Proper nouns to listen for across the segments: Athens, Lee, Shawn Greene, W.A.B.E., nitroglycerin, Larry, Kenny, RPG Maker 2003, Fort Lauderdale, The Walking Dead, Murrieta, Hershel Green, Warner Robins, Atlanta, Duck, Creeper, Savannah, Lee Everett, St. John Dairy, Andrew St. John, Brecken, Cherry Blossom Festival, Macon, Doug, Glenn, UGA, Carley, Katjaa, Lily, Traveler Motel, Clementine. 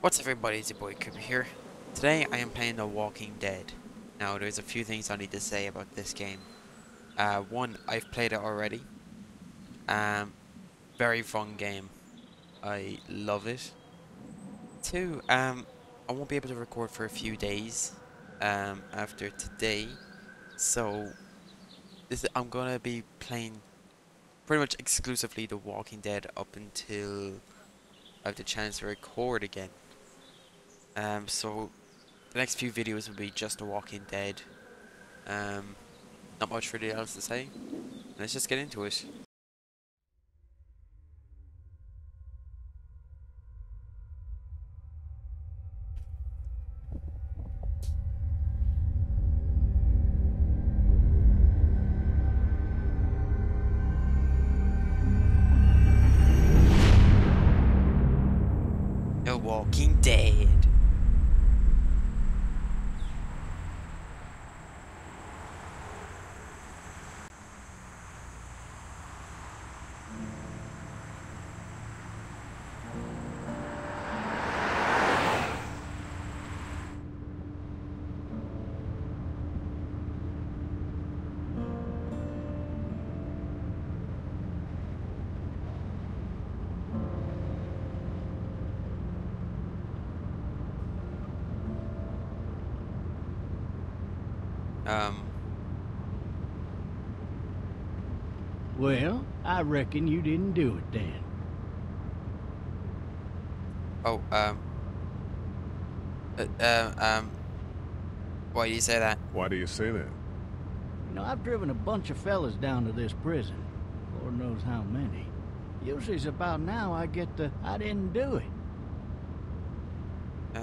What's everybody, it's your boy Creeper here. Today I am playing The Walking Dead. Now there's a few things I need to say about this game. One, I've played it already. Very fun game. I love it. Two, I won't be able to record for a few days after today. So I'm gonna be playing pretty much exclusively The Walking Dead up until I have the chance to record again. So the next few videos will be just The Walking Dead. Not much really else to say. Let's just get into it. The Walking Dead. Well, I reckon you didn't do it then. Oh, why do you say that? Why do you say that? You know, I've driven a bunch of fellas down to this prison. Lord knows how many. Usually it's about now I get the, I didn't do it.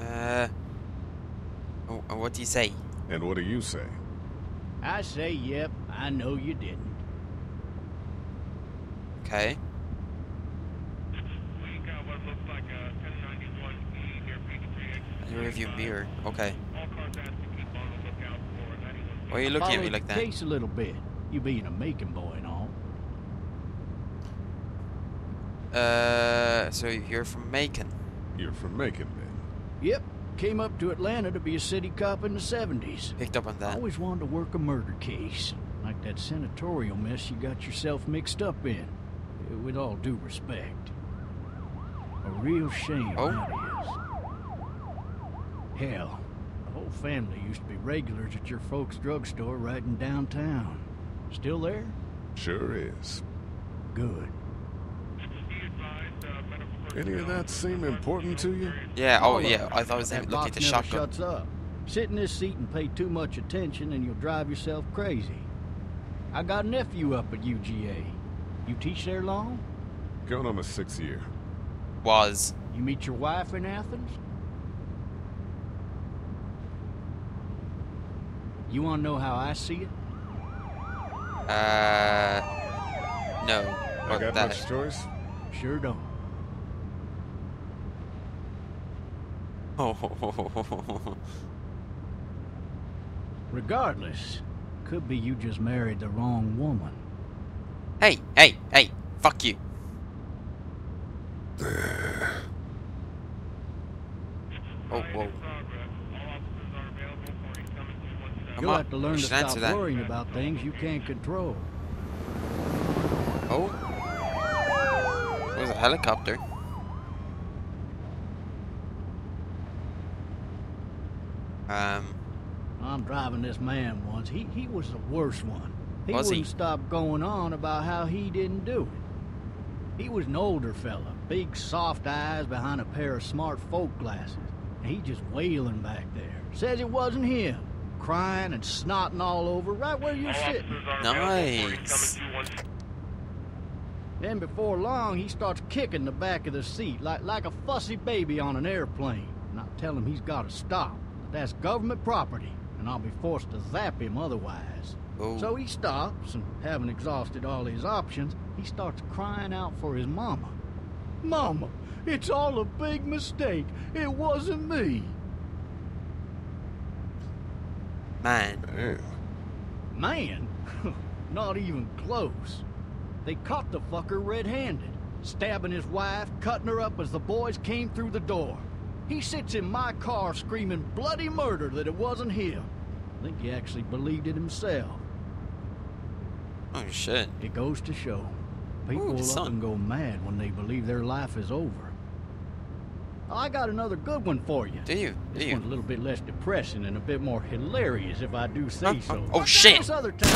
What do you say? And what do you say? I say, yep, I know you didn't. Okay. We got what looks like a 1091E near P3X. The rearview mirror, okay. Why are you looking at me like that? Case a little bit. You being a Macon boy and all. So you're from Macon? You're from Macon, then? Yep. Came up to Atlanta to be a city cop in the 70s. Picked up on that. I always wanted to work a murder case, like that senatorial mess you got yourself mixed up in. With all due respect. A real shame that is. Hell, the whole family used to be regulars at your folks' drugstore right in downtown. Still there? Sure is. Good. Any of that seem important to you? Yeah, oh yeah, I thought it was looking at the shotgun. Shuts up. Sit in this seat and pay too much attention and you'll drive yourself crazy. I got a nephew up at UGA. You teach there long? Going on my 6th year. Was. You meet your wife in Athens? You wanna know how I see it? No. I got much choice? Sure don't. Regardless, could be you just married the wrong woman. Hey, hey, hey, fuck you. Whoa. You'll have to learn to stop worrying about things you can't control. Oh. There's a helicopter. I'm driving this man once. He was the worst one. He wouldn't stop going on about how he didn't do it. He was an older fella, big soft eyes behind a pair of smart folk glasses. And he just wailing back there. Says it wasn't him. Crying and snotting all over right where you're sitting. Nice. Then before long, he starts kicking the back of the seat like a fussy baby on an airplane. And I tell him he's got to stop. That's government property, and I'll be forced to zap him otherwise. Oh. So he stops, and having exhausted all his options, he starts crying out for his mama. Mama, it's all a big mistake. It wasn't me. Man. Man? Not even close. They caught the fucker red-handed, stabbing his wife, cutting her up as the boys came through the door. He sits in my car screaming bloody murder that it wasn't him. I think he actually believed it himself. Oh, shit. It goes to show. People will up and go mad when they believe their life is over. I got another good one for you. This one's a little bit less depressing and a bit more hilarious, if I do say so. Oh, shit. This other time.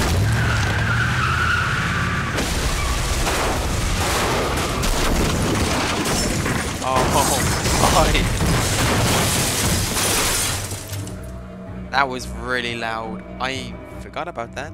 Oh, that was really loud. I forgot about that.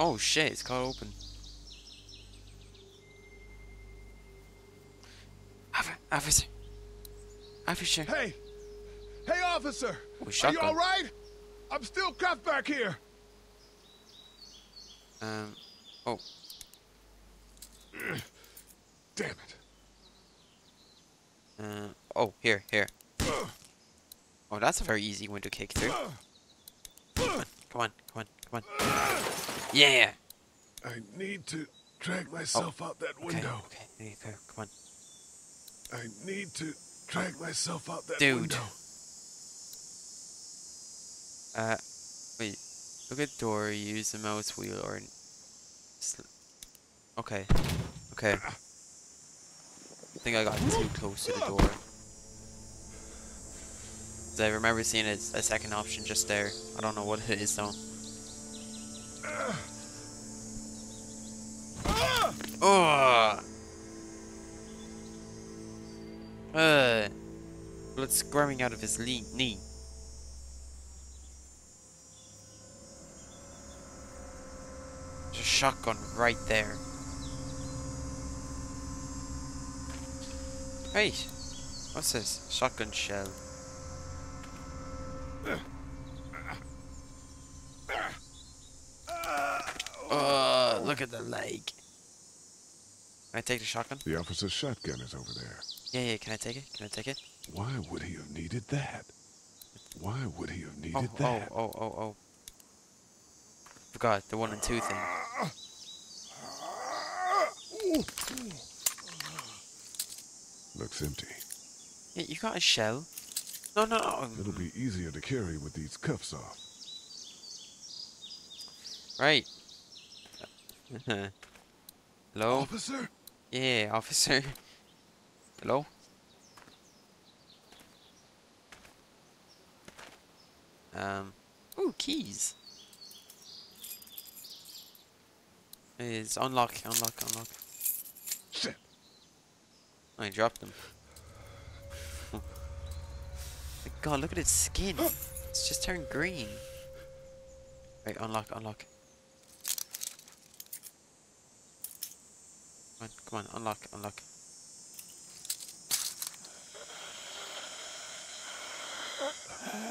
Oh shit, it's caught open. Officer. Officer. Hey! Hey, officer! Are you alright? I'm still cuffed back here. Oh. Damn it. Oh, here. Oh, that's a very easy one to kick through. Come on. Yeah. I need to drag myself out that window. Okay, there you go. Come on. I need to drag myself out that window. Wait. Look at the door. Use the mouse wheel or. Okay. I think I got too close to the door. I remember seeing a second option just there. I don't know what it is though. Blood's growing out of his knee. There's a shotgun right there. Hey, what's this? Shotgun shell. Look at the leg. Can I take the shotgun? The officer's shotgun is over there. Yeah, can I take it? Why would he have needed that? Why would he have needed that? Oh. Forgot the 1 and 2 thing. Looks empty. Yeah, you got a shell. No. It'll be easier to carry with these cuffs off. Right. Hello? Officer? Yeah, officer. Hello? Ooh, keys. It's unlock. Shit. I dropped them. God, look at its skin. It's just turned green. Wait, unlock. Come on, unlock.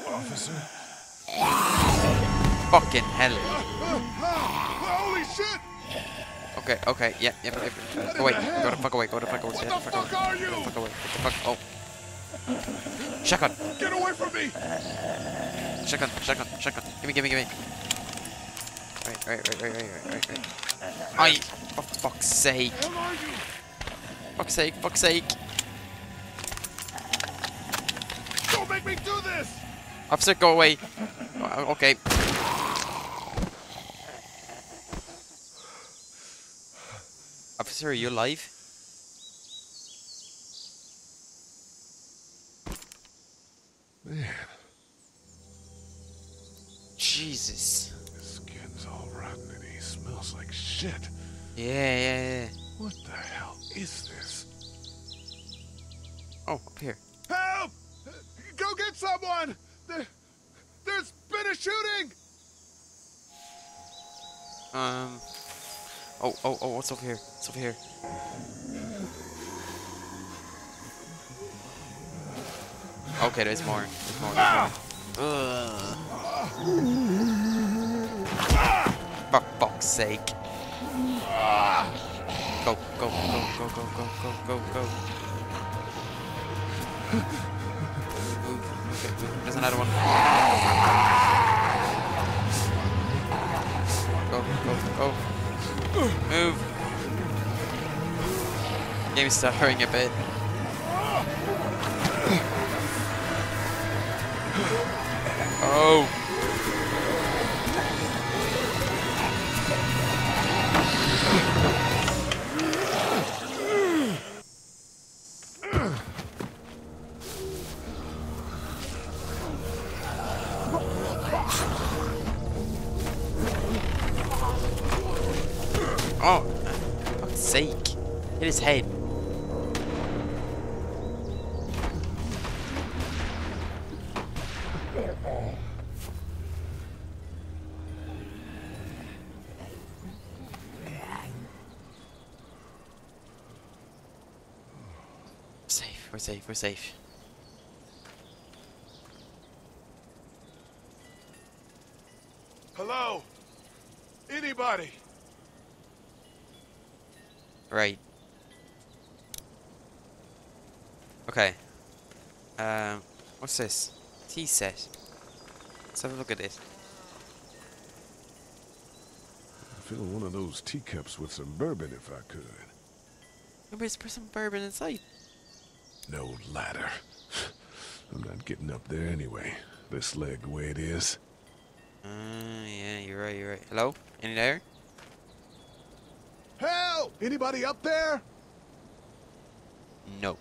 Officer? Fucking hell. Holy shit! Okay, yeah. Go the fuck away. Oh. Shotgun! Get away from me! Shotgun. Give me. Right. For fuck's sake. Fuck's sake. Don't make me do this! Officer, go away. Okay. Officer, are you alive? Man. Jesus. His skin's all rotten and he smells like shit. Yeah. What the hell is this? Oh, up here. Help! Go get someone! There shooting! Oh, what's over here? What's over here? Okay, there's more. There's more. For fuck's sake. Go. Okay, there's another one. Go. Move. Game's stuttering a bit. Oh. Oh, for fuck's sake. Hit his head. We're safe. Hello? Anybody? Right. Okay. What's this? Tea set. Let's have a look at this. I'd fill one of those teacups with some bourbon if I could. Nobody's put some bourbon inside. No ladder. I'm not getting up there anyway. This leg the way it is. Yeah, you're right. Hello? Any there? Help! Anybody up there? No.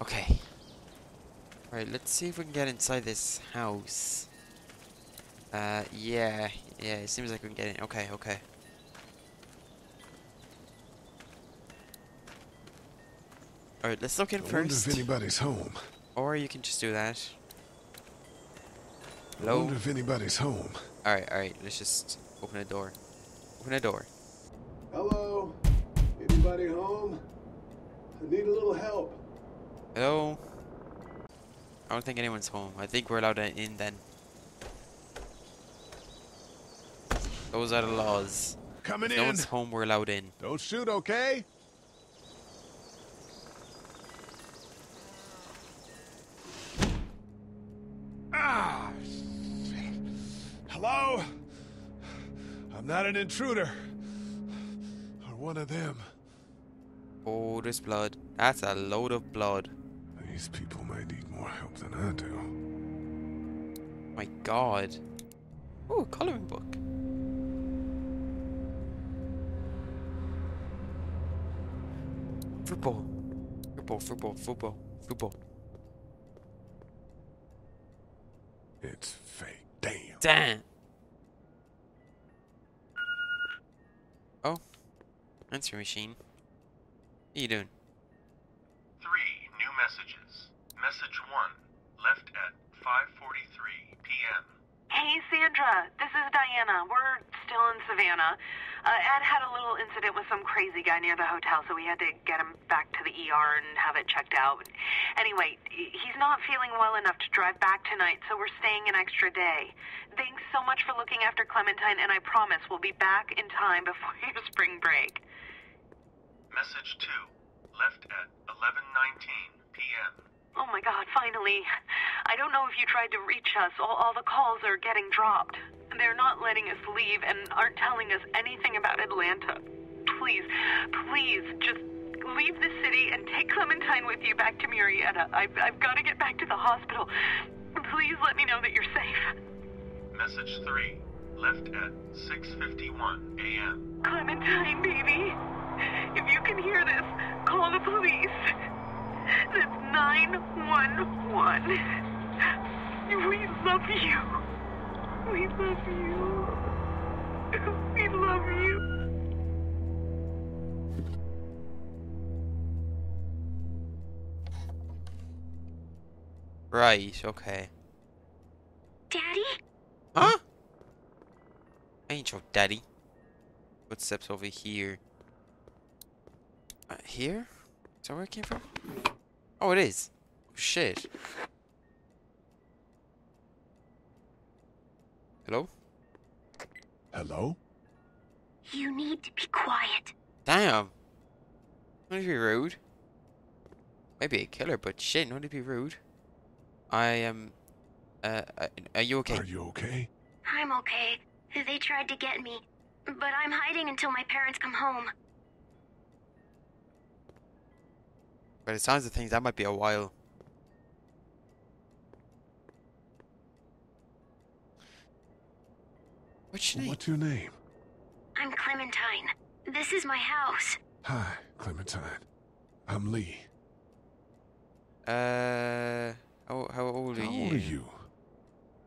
Okay. Alright, let's see if we can get inside this house. Yeah, it seems like we can get in. Okay. Alright, let's look in first. I wonder if anybody's home. Or you can just do that. Hello? I wonder if anybody's home. Alright, let's just open the door. Hello? Anybody home? I need a little help. Hello? I don't think anyone's home. I think we're allowed in then. Those are the laws. Coming in. If no one's home, we're allowed in. Don't shoot, okay? Hello? I'm not an intruder. Or one of them. Oh, there's blood. That's a load of blood. These people might need more help than I do. My God. Oh, coloring book. Football. It's fake. Damn. Oh, answer machine. What are you doing? 3 new messages. Message 1 left at 5:43 p.m. Hey Sandra, this is Diana. We're still in Savannah. Ed had a little incident with some crazy guy near the hotel, so we had to get him back to the ER and have it checked out. Anyway, he's not feeling well enough to drive back tonight, so we're staying an extra day. Thanks so much for looking after Clementine, and I promise we'll be back in time before your spring break. Message 2, left at 11:19 p.m. Oh my God, finally. I don't know if you tried to reach us. All the calls are getting dropped. They're not letting us leave and aren't telling us anything about Atlanta. Please, just leave the city and take Clementine with you back to Murrieta. I've got to get back to the hospital. Please let me know that you're safe. Message 3, left at 6:51 a.m. Clementine, baby. If you can hear this, call the police. That's 911. We love you. We love you. Right, okay. Daddy? ain't your daddy. Footsteps over here. Here? Is that where it came from? Oh, it is. Oh, shit. Hello? Hello? You need to be quiet. Damn. Don't be rude. Maybe a killer, but shit, not to be rude. I am... are you okay? Are you okay? I'm okay. They tried to get me, but I'm hiding until my parents come home. But it sounds like things that might be a while. What's your name? What's your name? I'm Clementine. This is my house. Hi, Clementine. I'm Lee. How old are you?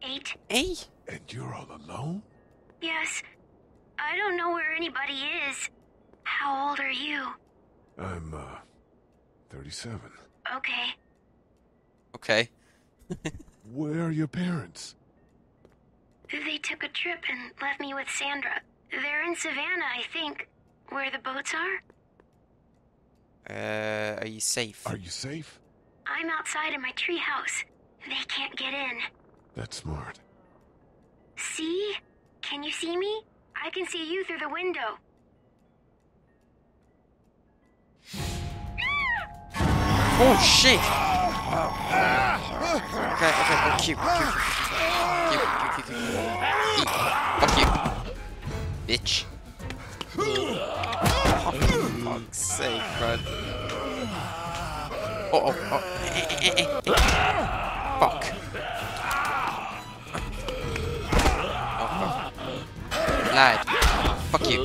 8. 8? And you're all alone? Yes. I don't know where anybody is. How old are you? I'm 37. Okay. Okay. Where are your parents? They took a trip and left me with Sandra. They're in Savannah, I think, where the boats are. Are you safe? Are you safe? I'm outside in my treehouse. They can't get in. That's smart. See? Can you see me? I can see you through the window. Oh shit! Okay, okay, oh, cute. Fuck you. Bitch. Oh, fuck's sake, bro. Fuck. Oh, fuck. Lad. Fuck you.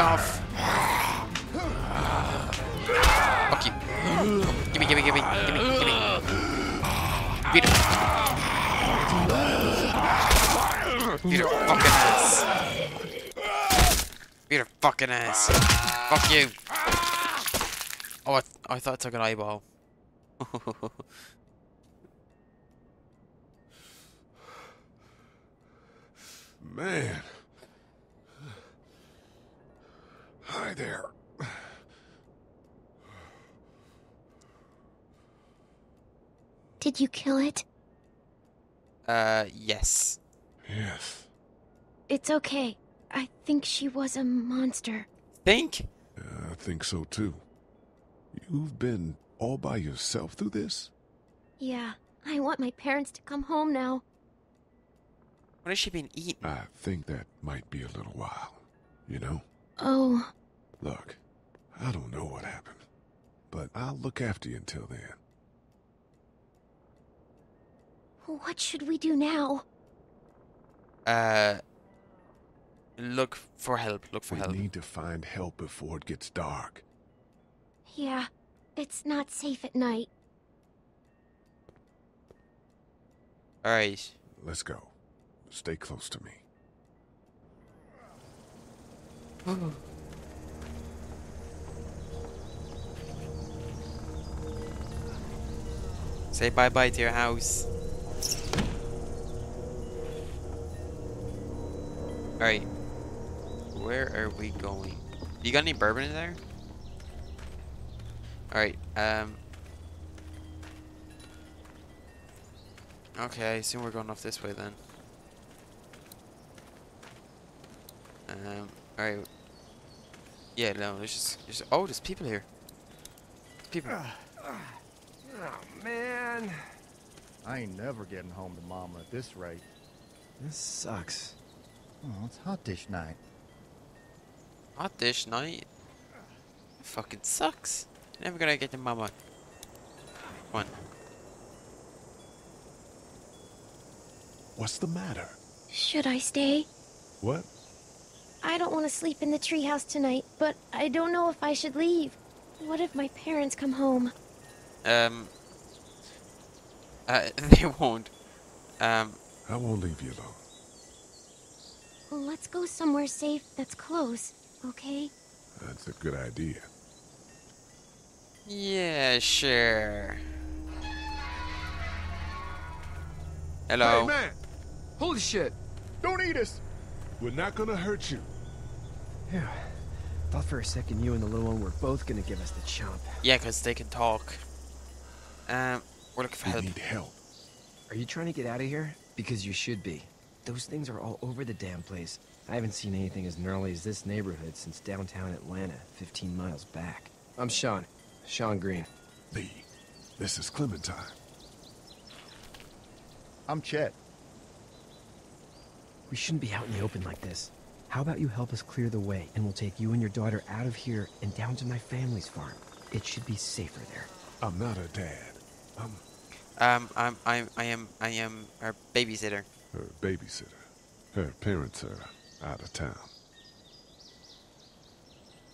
Off. Fuck you. Gimme. Beat him. Beat her fucking ass. Fuck you. Oh, I thought it took an eyeball. Man. Hi there. Did you kill it? Yes. Yes. It's okay. I think she was a monster. Think? I think so too. You've been all by yourself through this? Yeah. I want my parents to come home now. What has she been eating? I think that might be a little while, you know? Oh... Look, I don't know what happened, but I'll look after you until then. What should we do now? Look for help, We need to find help before it gets dark. Yeah, it's not safe at night. Alright. Let's go. Stay close to me. Oh. Say bye-bye to your house. Alright. Where are we going? You got any bourbon in there? Alright, okay, I assume we're going off this way then. Alright. Yeah, no, there's just... Oh, there's people here. Oh, man. I ain't never getting home to Mama at this rate. This sucks. Oh, it's hot dish night. Hot dish night? It fucking sucks. Never gonna get to Mama. Come on. What's the matter? Should I stay? What? I don't want to sleep in the treehouse tonight, but I don't know if I should leave. What if my parents come home? They won't. I won't leave you alone. Let's go somewhere safe that's close, okay? That's a good idea. Yeah, sure. Hello. Hey, man. Holy shit. Don't eat us. We're not gonna hurt you. Yeah. Thought for a second you and the little one were both gonna give us the chomp. Yeah, because they can talk. We're looking for help. We need help. Are you trying to get out of here? Because you should be. Those things are all over the damn place. I haven't seen anything as gnarly as this neighborhood since downtown Atlanta, 15 miles back. I'm Shawn. Shawn Greene. Lee, this is Clementine. I'm Chet. We shouldn't be out in the open like this. How about you help us clear the way, and we'll take you and your daughter out of here and down to my family's farm. It should be safer there. I'm not her dad. I am her babysitter. Her babysitter. Her parents are out of town.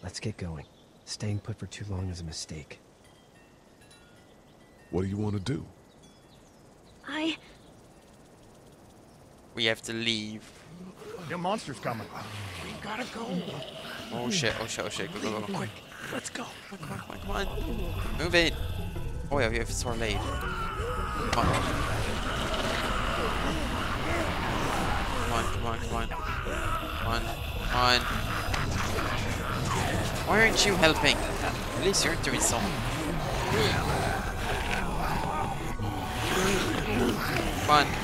Let's get going. Staying put for too long is a mistake. What do you want to do? We have to leave. The monster's coming. We gotta go. Oh shit, oh shit, oh shit. Go, go, go, go. Quick. Let's go. Come on, come on, come on. Move it. Oh yeah, if it's our late. Come on. Come on, come on, come on, come on. Why aren't you helping? At least you're doing something. Come on. Oh.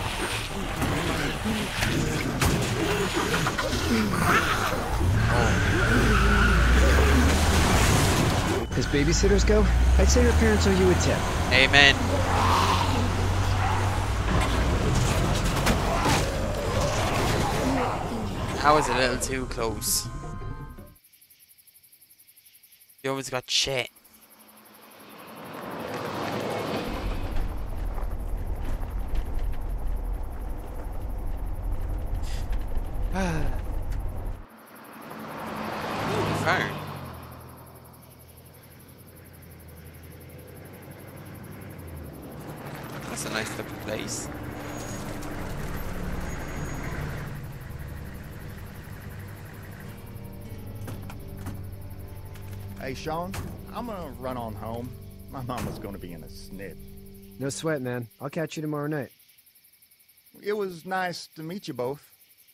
As babysitters go, I'd say your parents owe you a tip. Amen. I was a little too close. You always got shit. That's a nice looking place. Hey, Shawn, I'm gonna run on home. My mama's gonna be in a snit. No sweat, man. I'll catch you tomorrow night. It was nice to meet you both.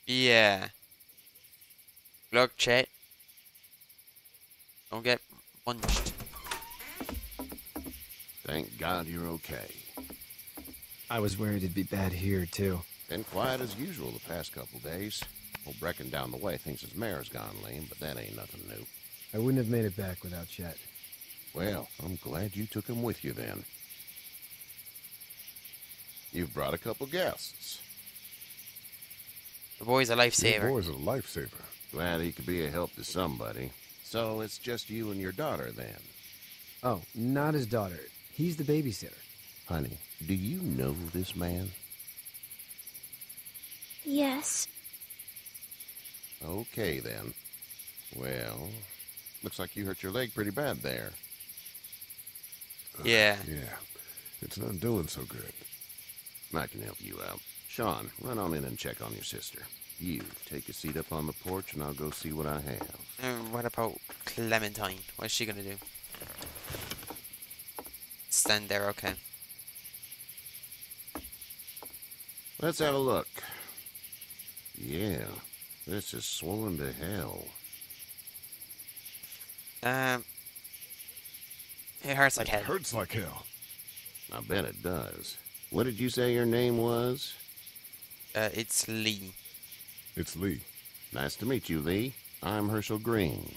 Yeah. Look, Chet. Don't get punched. Thank God you're okay. I was worried it'd be bad here, too. Been quiet as usual the past couple days. Old Brecken down the way thinks his mare's gone lame, but that ain't nothing new. I wouldn't have made it back without Chet. Well, I'm glad you took him with you then. You've brought a couple guests. The boy's a lifesaver. The boy's a lifesaver. Glad he could be a help to somebody. So it's just you and your daughter then? Oh, not his daughter. He's the babysitter. Honey, do you know this man? Yes. Okay then. Well... looks like you hurt your leg pretty bad there. Yeah. Yeah. It's not doing so good. I can help you out. Shawn, run on in and check on your sister. You, take a seat up on the porch and I'll go see what I have. What about Clementine? What's she gonna do? Stand there, okay. Let's have a look. Yeah. This is swollen to hell. It hurts like hell. It hurts like hell. I bet it does. What did you say your name was? It's Lee. It's Lee. Nice to meet you, Lee. I'm Hershel Green.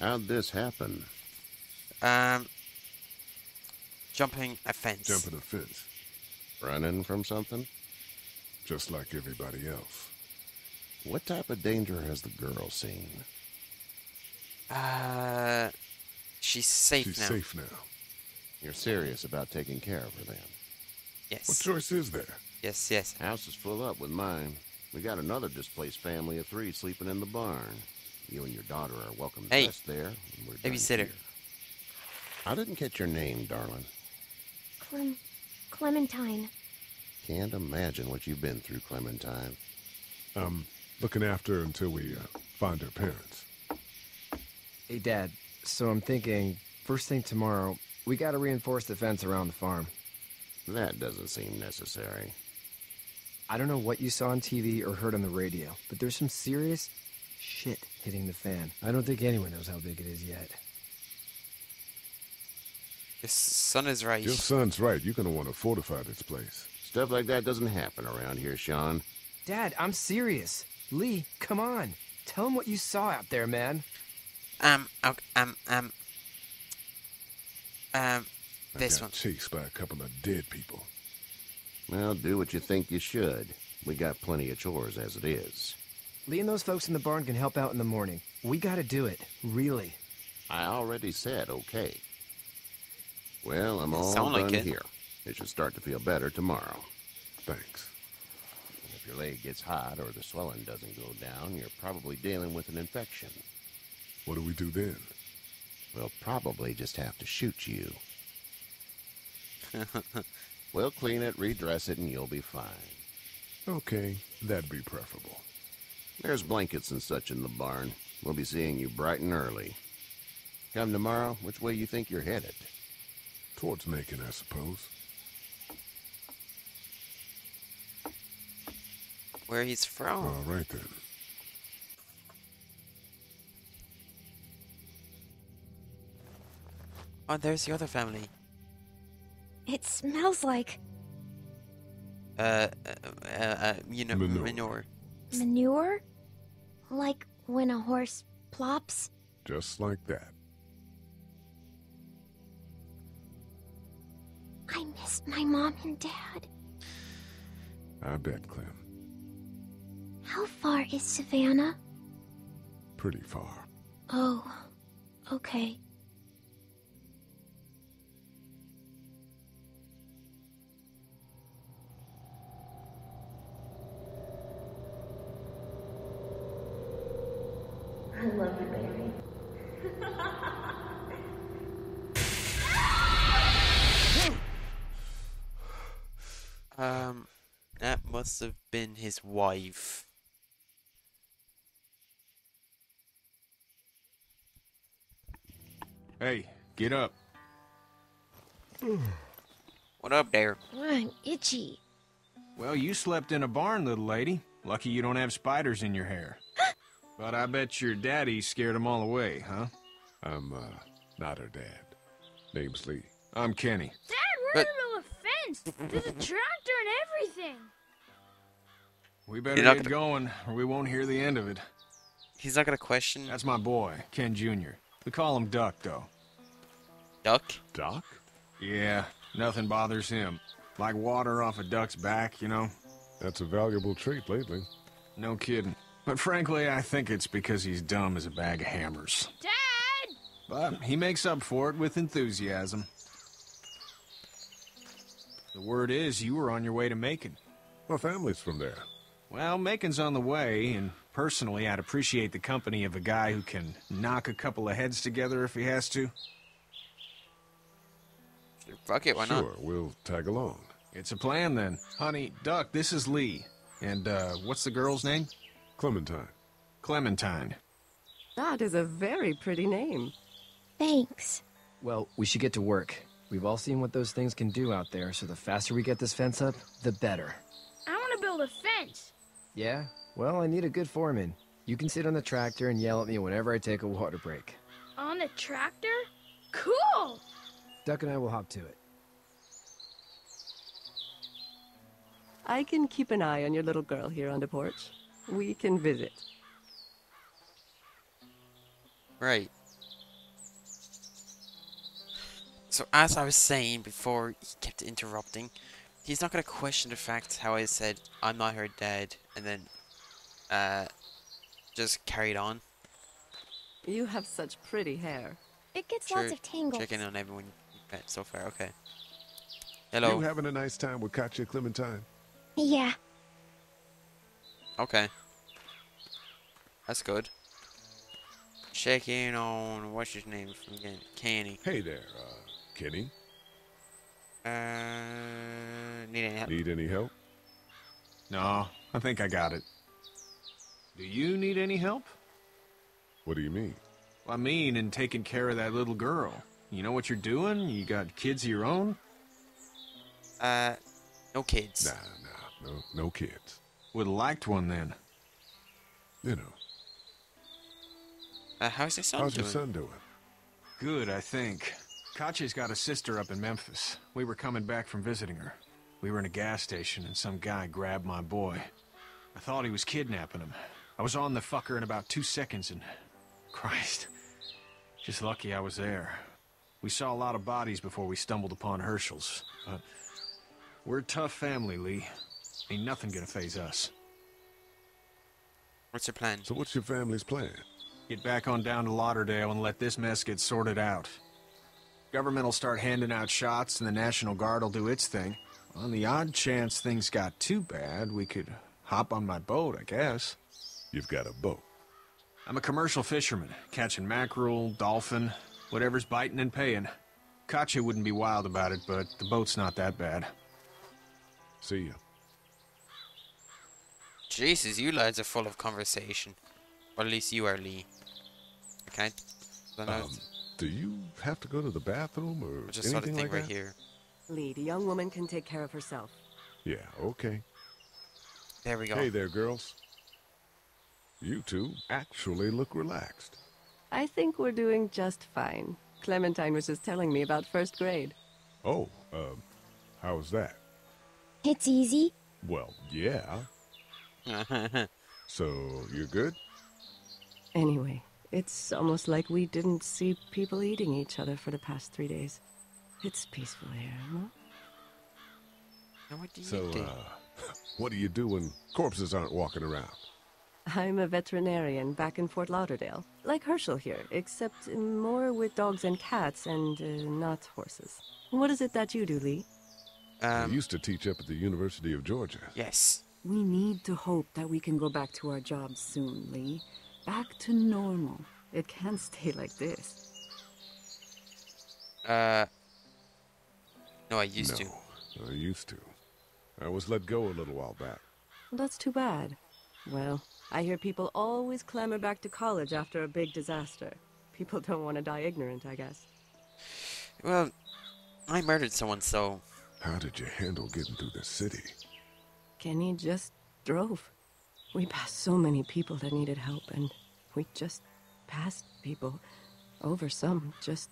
How'd this happen? Jumping a fence. Jumping a fence. Running from something? Just like everybody else. What type of danger has the girl seen? She's safe now. She's safe now. You're serious about taking care of her then? Yes. What choice is there? Yes, yes. House is full up with mine. We got another displaced family of 3 sleeping in the barn. You and your daughter are welcome to rest there. Babysitter. I didn't catch your name, darling. Clementine. Can't imagine what you've been through, Clementine. looking after her until we find her parents. Hey, Dad, so I'm thinking, first thing tomorrow, we gotta reinforce the fence around the farm. That doesn't seem necessary. I don't know what you saw on TV or heard on the radio, but there's some serious shit hitting the fan. I don't think anyone knows how big it is yet. Your son is right. Your son's right. You're gonna want to fortify this place. Stuff like that doesn't happen around here, Shawn. Dad, I'm serious. Lee, come on. Tell him what you saw out there, man. Okay, this one. I got chased by a couple of dead people. Well, do what you think you should. We got plenty of chores as it is. Lee and those folks in the barn can help out in the morning. We gotta do it, really. I already said okay. Well, I'm all done here. It should start to feel better tomorrow. Thanks. If your leg gets hot or the swelling doesn't go down, you're probably dealing with an infection. What do we do then? We'll probably just have to shoot you. We'll clean it, redress it, and you'll be fine. Okay, that'd be preferable. There's blankets and such in the barn. We'll be seeing you bright and early. Come tomorrow, which way you think you're headed? Towards Macon, I suppose. Where he's from. All right, then. Oh, there's the other family. It smells like... you know, manure. Manure? Like when a horse plops? Just like that. I missed my mom and dad. I bet, Clem. How far is Savannah? Pretty far. Oh, okay. I love you, baby. That must have been his wife. Hey, get up. What up there? I'm itchy. Well, you slept in a barn, little lady. Lucky you don't have spiders in your hair. But I bet your daddy scared them all away, huh? I'm, not her dad. Name's Lee. I'm Kenny. Dad, we're in the middle of a fence! There's a tractor and everything! We better get going, or we won't hear the end of it. He's not gonna question... That's my boy, Ken Jr. We call him Duck, though. Duck? Duck? Yeah, nothing bothers him. Like water off a duck's back, you know? That's a valuable trait lately. No kidding. But frankly, I think it's because he's dumb as a bag of hammers. Dad! But he makes up for it with enthusiasm. The word is you were on your way to Macon. My family's from there. Well, Macon's on the way, and personally, I'd appreciate the company of a guy who can knock a couple of heads together if he has to. Fuck it, why not? Sure, we'll tag along. It's a plan, then. Honey, Duck, this is Lee. And, what's the girl's name? Clementine. Clementine. That is a very pretty name. Thanks. Well, we should get to work. We've all seen what those things can do out there, so the faster we get this fence up, the better. I want to build a fence. Yeah? Well, I need a good foreman. You can sit on the tractor and yell at me whenever I take a water break. On the tractor? Cool! Duck and I will hop to it. I can keep an eye on your little girl here on the porch. We can visit. Right. So as I was saying before he kept interrupting, he's not going to question the fact how I said, I'm not her dad, and then just carried on. You have such pretty hair. It gets lots of tangles. Checking on everyone so far, okay. Hello. You having a nice time with Katjaa, Clementine? Yeah. Okay. That's good. Check in on what's his name from again? Kenny. Hey there, Kenny. Need any help? No, I think I got it. Do you need any help? What do you mean? I mean, in taking care of that little girl. You know what you're doing? You got kids of your own? No kids. Nah, no kids. Would've liked one then. You know. How's your son doing? Good, I think. Katjaa's got a sister up in Memphis. We were coming back from visiting her. We were in a gas station and some guy grabbed my boy. I thought he was kidnapping him. I was on the fucker in about 2 seconds and... Christ. Just lucky I was there. We saw a lot of bodies before we stumbled upon Hershel's, but... We're a tough family, Lee. Ain't nothing gonna faze us. What's your plan? So what's your family's plan? Get back on down to Lauderdale and let this mess get sorted out. Government'll start handing out shots and the National Guard'll do its thing. On the odd chance things got too bad, we could hop on my boat, I guess. You've got a boat. I'm a commercial fisherman, catching mackerel, dolphin, whatever's biting and paying. Katjaa wouldn't be wild about it, but the boat's not that bad. See ya. Jesus, you lads are full of conversation. Or at least you are, Lee. Okay. Do you have to go to the bathroom or just sort of thing right here? Lee, the young woman can take care of herself. Yeah, okay. There we go. Hey there, girls. You two actually look relaxed. I think we're doing just fine. Clementine was just telling me about first grade. Oh, how's that? It's easy. Well, yeah. So, you're good? Anyway, it's almost like we didn't see people eating each other for the past 3 days. It's peaceful here, huh? Now what do you do? What do you do when corpses aren't walking around? I'm a veterinarian back in Fort Lauderdale, like Hershel here, except more with dogs and cats and not horses. What is it that you do, Lee? I used to teach up at the University of Georgia. Yes. We need to hope that we can go back to our jobs soon, Lee. Back to normal. It can't stay like this. No, I used to. I was let go a little while back. That's too bad. Well, I hear people always clamor back to college after a big disaster. People don't want to die ignorant, I guess. Well, I murdered someone, so... How did you handle getting through the city? Kenny just drove. We passed so many people that needed help, and we just passed people over some, just...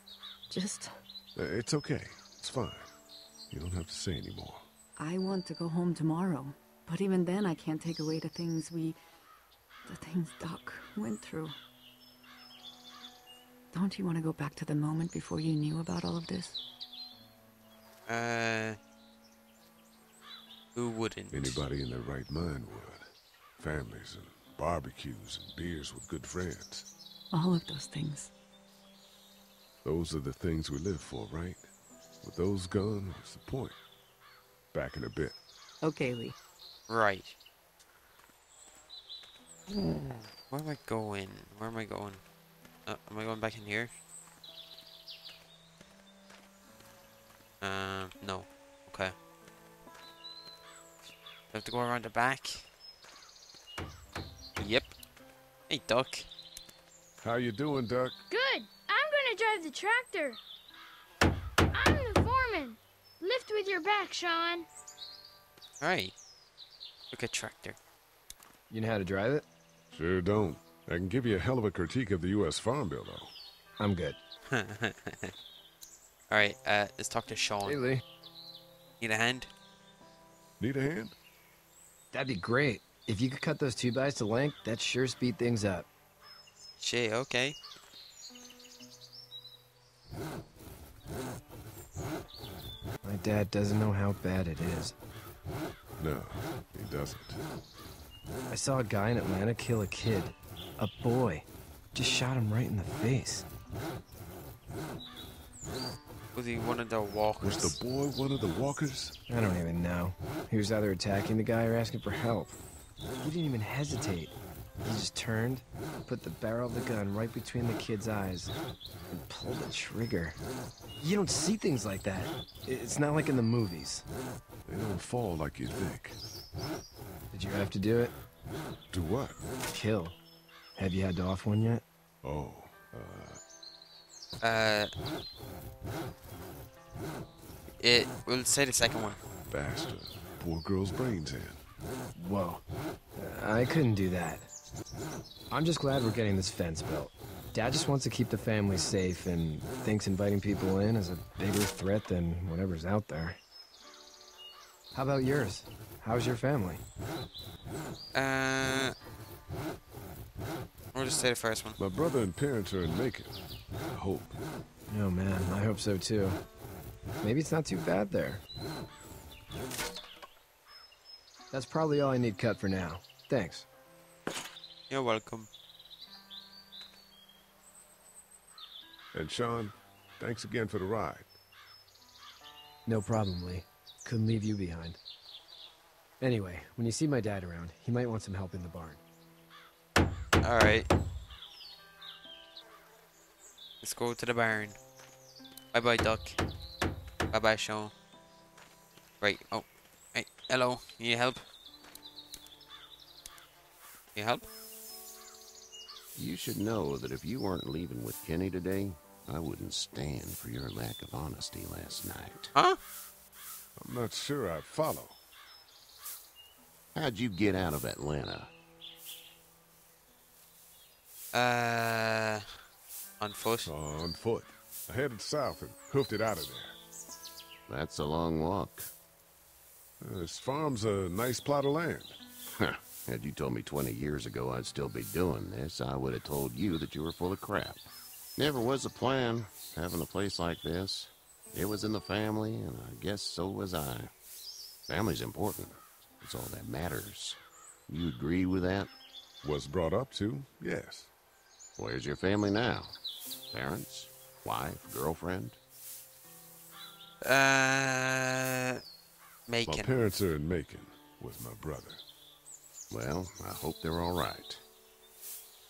It's okay. It's fine. You don't have to say anymore. I want to go home tomorrow, but even then I can't take away the things Doc went through. Don't you want to go back to the moment before you knew about all of this? Who wouldn't? Anybody in their right mind would. Families and barbecues and beers with good friends. All of those things. Those are the things we live for, right? With those gone, what's the point? Back in a bit. Okay, Lee. Right. Where am I going? Am I going back in here? No. Okay. I have to go around the back. Yep. Hey, Duck. How you doing, Duck? Good. I'm gonna drive the tractor. I'm the foreman. Lift with your back, Shawn. Alright. Look at tractor. You know how to drive it? Sure don't. I can give you a hell of a critique of the U.S. Farm Bill, though. I'm good. Alright, let's talk to Shawn. Hey, Lee. Need a hand? Need a hand? That'd be great. If you could cut those 2x to length, that'd sure speed things up. Shit, okay. My dad doesn't know how bad it is. No, he doesn't. I saw a guy in Atlanta kill a kid. A boy. Just shot him right in the face. Was he one of the walkers? Was the boy one of the walkers? I don't even know. He was either attacking the guy or asking for help. He didn't even hesitate. He just turned, put the barrel of the gun right between the kid's eyes, and pulled the trigger. You don't see things like that. It's not like in the movies. They don't fall like you think. Did you have to do it? Do what? Kill. Have you had to off one yet? Oh, it will say the second one. Bastard. Poor girl's brains in. Whoa. I couldn't do that. I'm just glad we're getting this fence built. Dad just wants to keep the family safe and thinks inviting people in is a bigger threat than whatever's out there. How about yours? How's your family? We'll just say the first one. My brother and parents are in Macon. I hope. Oh man, I hope so too. Maybe it's not too bad there. That's probably all I need cut for now. Thanks. You're welcome. And Shawn, thanks again for the ride. No problem, Lee. Couldn't leave you behind. Anyway, when you see my dad around, he might want some help in the barn. Alright. Let's go to the barn. Bye-bye, Duck. Bye-bye, Shawn. Right. Oh. Hey. Hello. Need help? Need help? You should know that if you weren't leaving with Kenny today, I wouldn't stand for your lack of honesty last night. Huh? I'm not sure I'd follow. How'd you get out of Atlanta? On foot. On foot. I headed south and hoofed it out of there. That's a long walk. This farm's a nice plot of land. Huh. Had you told me 20 years ago I'd still be doing this, I would have told you that you were full of crap. Never was a plan, having a place like this. It was in the family, and I guess so was I. Family's important. It's all that matters. You agree with that? Was brought up to, yes. Where's your family now? Parents? Wife? Girlfriend? Macon. My parents are in Macon with my brother. Well, I hope they're all right.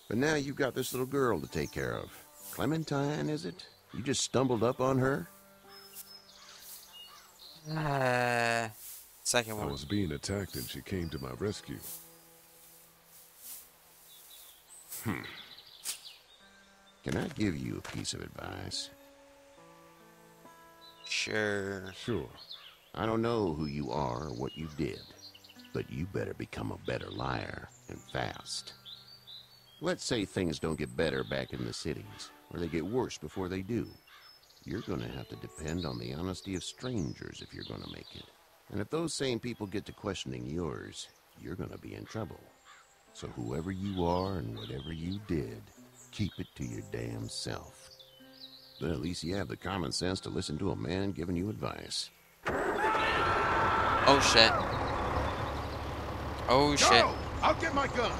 But now you've got this little girl to take care of. Clementine, is it? You just stumbled up on her? Second one. I was being attacked and she came to my rescue. Hmm. Can I give you a piece of advice? Sure. Sure. I don't know who you are or what you did. But you better become a better liar, and fast. Let's say things don't get better back in the cities, or they get worse before they do. You're gonna have to depend on the honesty of strangers if you're gonna make it. And if those same people get to questioning yours, you're gonna be in trouble. So whoever you are and whatever you did, keep it to your damn self. Then at least you have the common sense to listen to a man giving you advice. Oh shit. Oh shit. Go! I'll get my gun.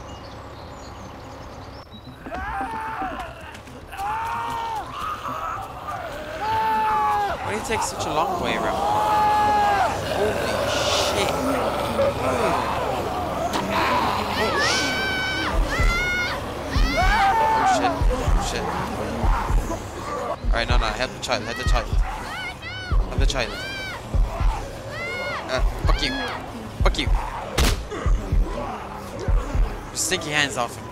Why did it take such a long way around? Holy shit. Oh shit. Oh shit. Oh, shit. Alright, no, help the child, help the child. Help the child. Fuck you. Fuck you. Stick your hands off him.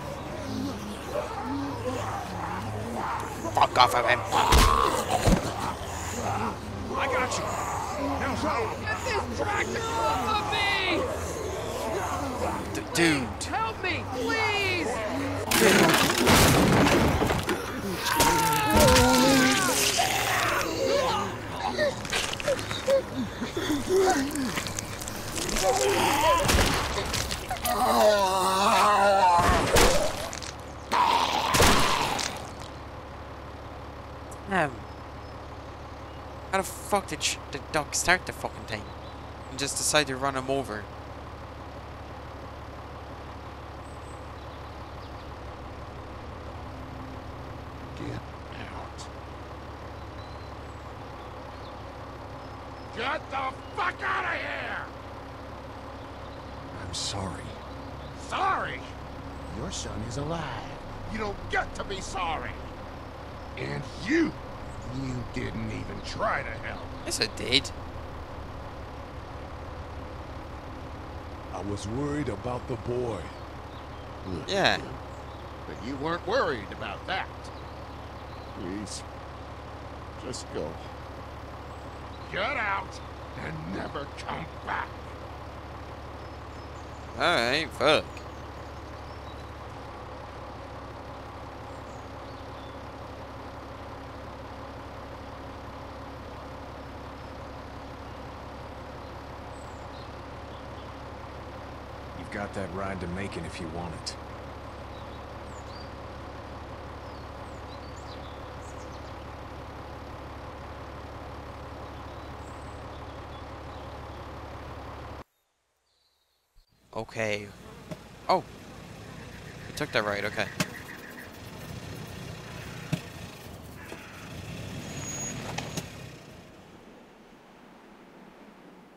Fuck off of him. I got you. Now get this tractor off of me! Dude. Help me, please! Damn. How the fuck did the duck start the fucking thing and just decide to run him over? Get out. Get the fuck out of here! I'm sorry. Sorry? Your son is alive. You don't get to be sorry. And you didn't even try to help. Yes, I did. I was worried about the boy. Yeah. But you weren't worried about that. Please, just go. Get out and never come back. Alright, fuck. You've got that ride to Macon if you want it. Okay. Oh! We took that right, okay.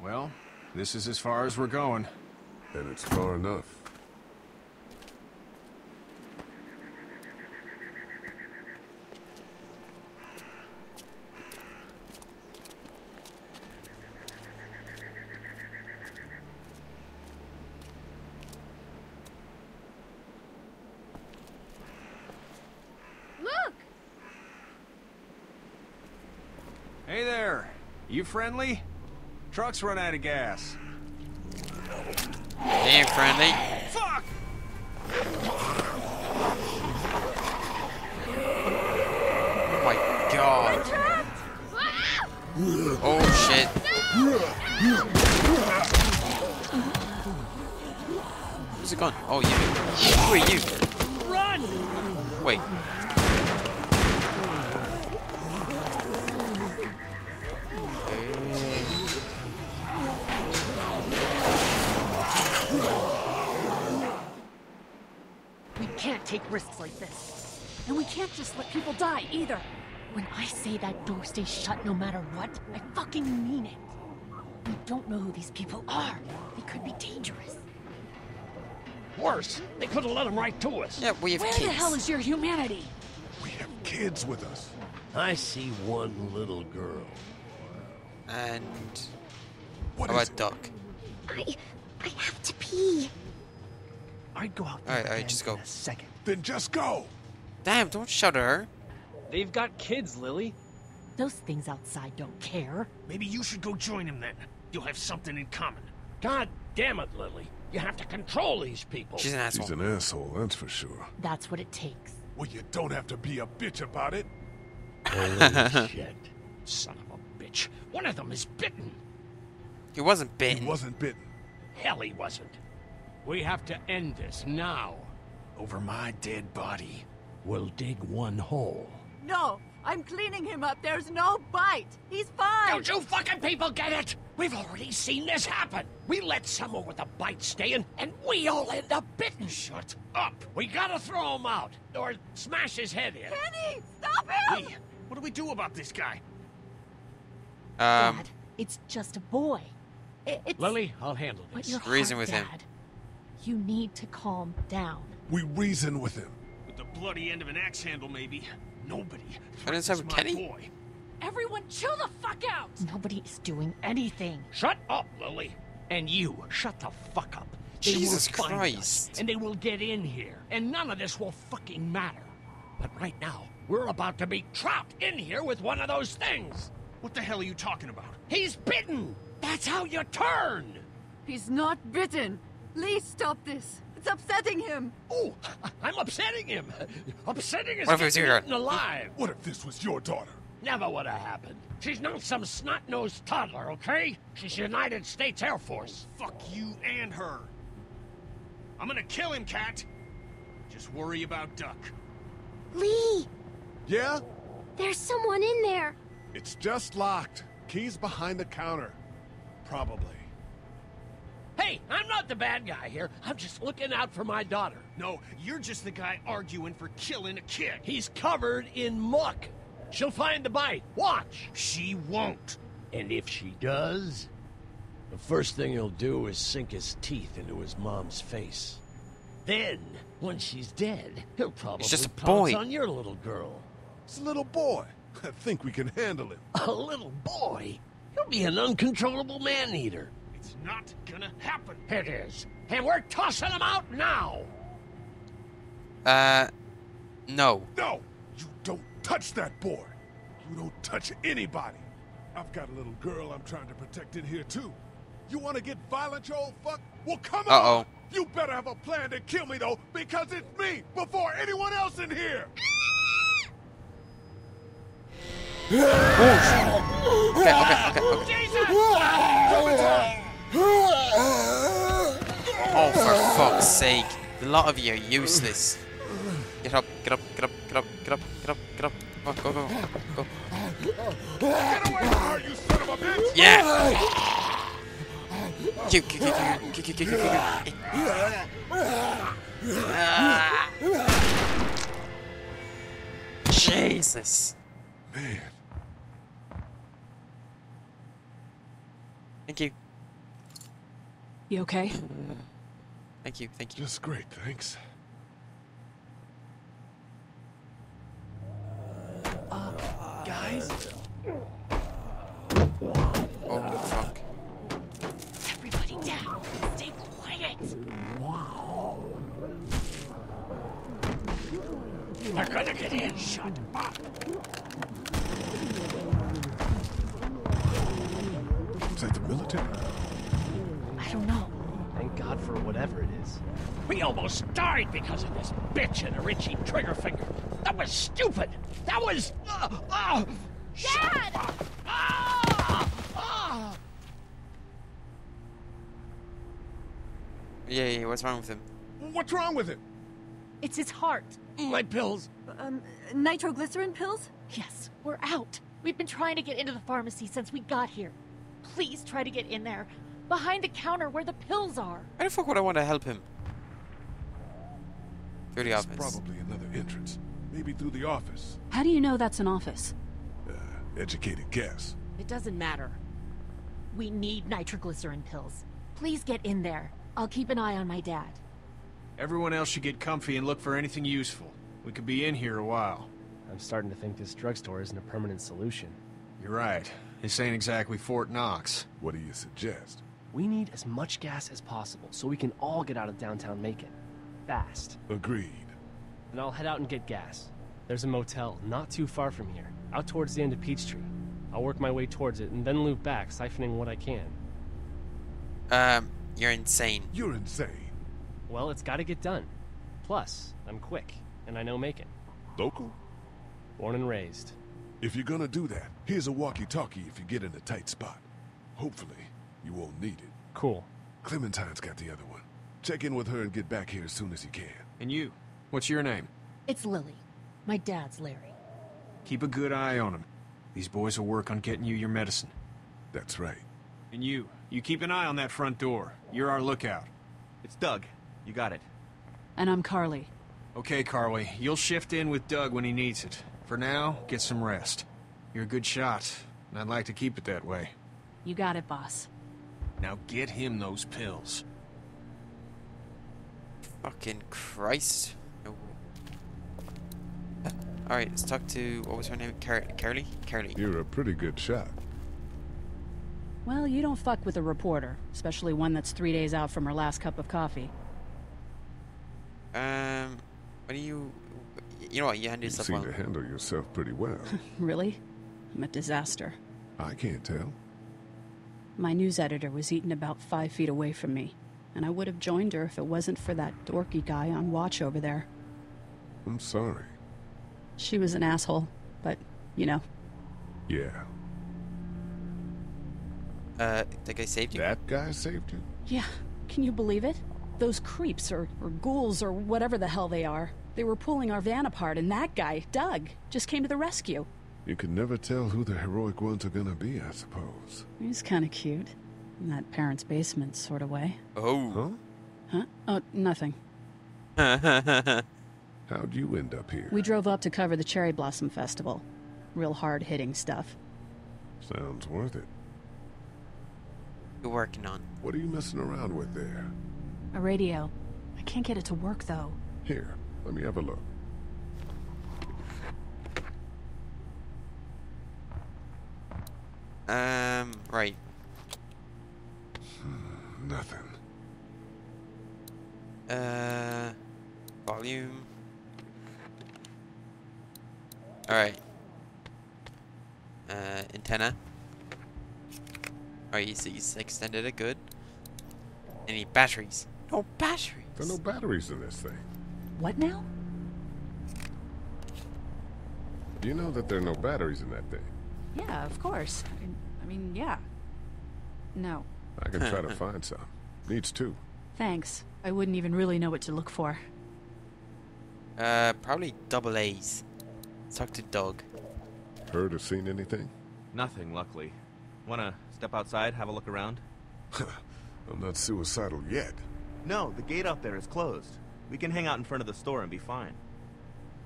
Well, this is as far as we're going. And it's far enough. Friendly? Trucks run out of gas. They ain't friendly. Fuck! Oh my god. Oh shit. Where's it gone? Oh, you. Who are you? Run! Wait. Take risks like this. And we can't just let people die either. When I say that door stays shut no matter what, I fucking mean it. We don't know who these people are. They could be dangerous. Worse, they could have let them right to us. Yeah, we have kids. Where the hell is your humanity? We have kids with us. I see one little girl. And... what is it? Duck? I have to pee. I'd go out. Alright, just go. Second. Then just go! Damn, don't shout at her. They've got kids, Lily. Those things outside don't care. Maybe you should go join them then. You'll have something in common. God damn it, Lily. You have to control these people. She's an asshole. She's an asshole, that's for sure. That's what it takes. Well, you don't have to be a bitch about it. Holy shit. Son of a bitch. One of them is bitten. He wasn't bitten. He wasn't bitten. Hell, he wasn't. We have to end this now. Over my dead body. We'll dig one hole. No, I'm cleaning him up. There's no bite. He's fine. Don't you fucking people get it? We've already seen this happen. We let someone with a bite stay in, and we all end up bitten. Shut up. We gotta throw him out or smash his head in. Kenny, stop him! Hey, what do we do about this guy? Dad, it's just a boy. It's... Lily, I'll handle this. Reason with him. You need to calm down. We reason with him. With the bloody end of an axe handle, maybe. Nobody. I didn't have Kenny. Boy. Everyone, chill the fuck out. Nobody is doing anything. Shut up, Lily. And you, shut the fuck up. They Jesus will find Christ. Us, and they will get in here. And none of this will fucking matter. But right now, we're about to be trapped in here with one of those things. What the hell are you talking about? He's bitten. That's how you turn. He's not bitten. Please stop this. It's upsetting him. Oh, I'm upsetting him. Upsetting his getting alive. What if this was your daughter? Never would have happened. She's not some snot-nosed toddler, okay? She's United States Air Force. Oh, fuck you and her. I'm gonna kill him, Kat. Just worry about Duck. Lee. Yeah? There's someone in there. It's just locked. Key's behind the counter. Probably. Hey, I'm not the bad guy here. I'm just looking out for my daughter. No, you're just the guy arguing for killing a kid. He's covered in muck. She'll find the bite. Watch. She won't. And if she does, the first thing he'll do is sink his teeth into his mom's face. Then, when she's dead, he'll probably pounce on your little girl. It's a little boy. I think we can handle him. A little boy? He'll be an uncontrollable man-eater. It's not gonna happen. It is. And we're tossing them out now. No. No, you don't touch that boy. You don't touch anybody. I've got a little girl I'm trying to protect in here too. You want to get violent, you old fuck? Well, come on. You better have a plan to kill me though, because it's me before anyone else in here. Oh, okay. Jesus! Oh, for fuck's sake. A lot of you are useless. Get up. Go. Get away from her, you son of a bitch! Yeah! Jesus. Man. Thank you. You okay? Thank you. Just great, thanks. Guys? Oh, fuck. Everybody down. Stay quiet. Wow. They're gonna get in. Shut up. Is that the military? I don't know. Thank God for whatever it is. We almost died because of this bitch and her itchy trigger finger. That was stupid. That was. Dad! Yeah, what's wrong with him? What's wrong with it? It's his heart. My pills. Nitroglycerin pills? Yes, we're out. We've been trying to get into the pharmacy since we got here. Please try to get in there. Behind the counter where the pills are. Why the fuck would I want to help him? Through the office. There's probably another entrance. Maybe through the office. How do you know that's an office? Educated guess. It doesn't matter. We need nitroglycerin pills. Please get in there. I'll keep an eye on my dad. Everyone else should get comfy and look for anything useful. We could be in here a while. I'm starting to think this drugstore isn't a permanent solution. You're right. This ain't exactly Fort Knox. What do you suggest? We need as much gas as possible so we can all get out of downtown Macon. Fast. Agreed. And I'll head out and get gas. There's a motel not too far from here, out towards the end of Peachtree. I'll work my way towards it and then loop back, siphoning what I can. You're insane. You're insane. Well, it's gotta get done. Plus, I'm quick, and I know Macon. Local? Born and raised. If you're gonna do that, here's a walkie-talkie if you get in a tight spot. Hopefully, you won't need it. Cool. Clementine's got the other one. Check in with her and get back here as soon as you can. And you? What's your name? It's Lily. My dad's Larry. Keep a good eye on him. These boys will work on getting you your medicine. That's right. And you keep an eye on that front door. You're our lookout. It's Doug. You got it. And I'm Carley. Okay, Carley. You'll shift in with Doug when he needs it. For now, get some rest. You're a good shot, and I'd like to keep it that way. You got it, boss. Now get him those pills. Fucking Christ. Alright, let's talk to, what was her name? Carley? Carley. You're a pretty good shot. Well, you don't fuck with a reporter, especially one that's 3 days out from her last cup of coffee. What do you... You know what, you handle yourself well. You seem to handle yourself pretty well. Really? I'm a disaster. I can't tell. My news editor was eaten about 5 feet away from me, and I would have joined her if it wasn't for that dorky guy on watch over there. I'm sorry. She was an asshole, but, you know. Yeah. That guy saved you? That guy saved you? Yeah. Can you believe it? Those creeps, or ghouls, or whatever the hell they are. They were pulling our van apart, and that guy, Doug, just came to the rescue. You can never tell who the heroic ones are gonna be, I suppose. He's kinda cute. In that parents' basement sort of way. Oh. Huh? Oh, nothing. How'd you end up here? We drove up to cover the Cherry Blossom Festival. Real hard-hitting stuff. Sounds worth it. You're working on. What are you messing around with there? A radio. I can't get it to work, though. Here, let me have a look. Right. Nothing. Volume... Alright. Antenna. Alright, he's extended it good. Any batteries? No batteries! There are no batteries in this thing. What now? Do you know that there are no batteries in that thing? Yeah, of course. I mean, yeah. No. I can try to find some. Needs two. Thanks. I wouldn't even really know what to look for. Probably double A's. Talk to Doug. Heard or seen anything? Nothing, luckily. Wanna step outside, have a look around? I'm not suicidal yet. No, the gate out there is closed. We can hang out in front of the store and be fine.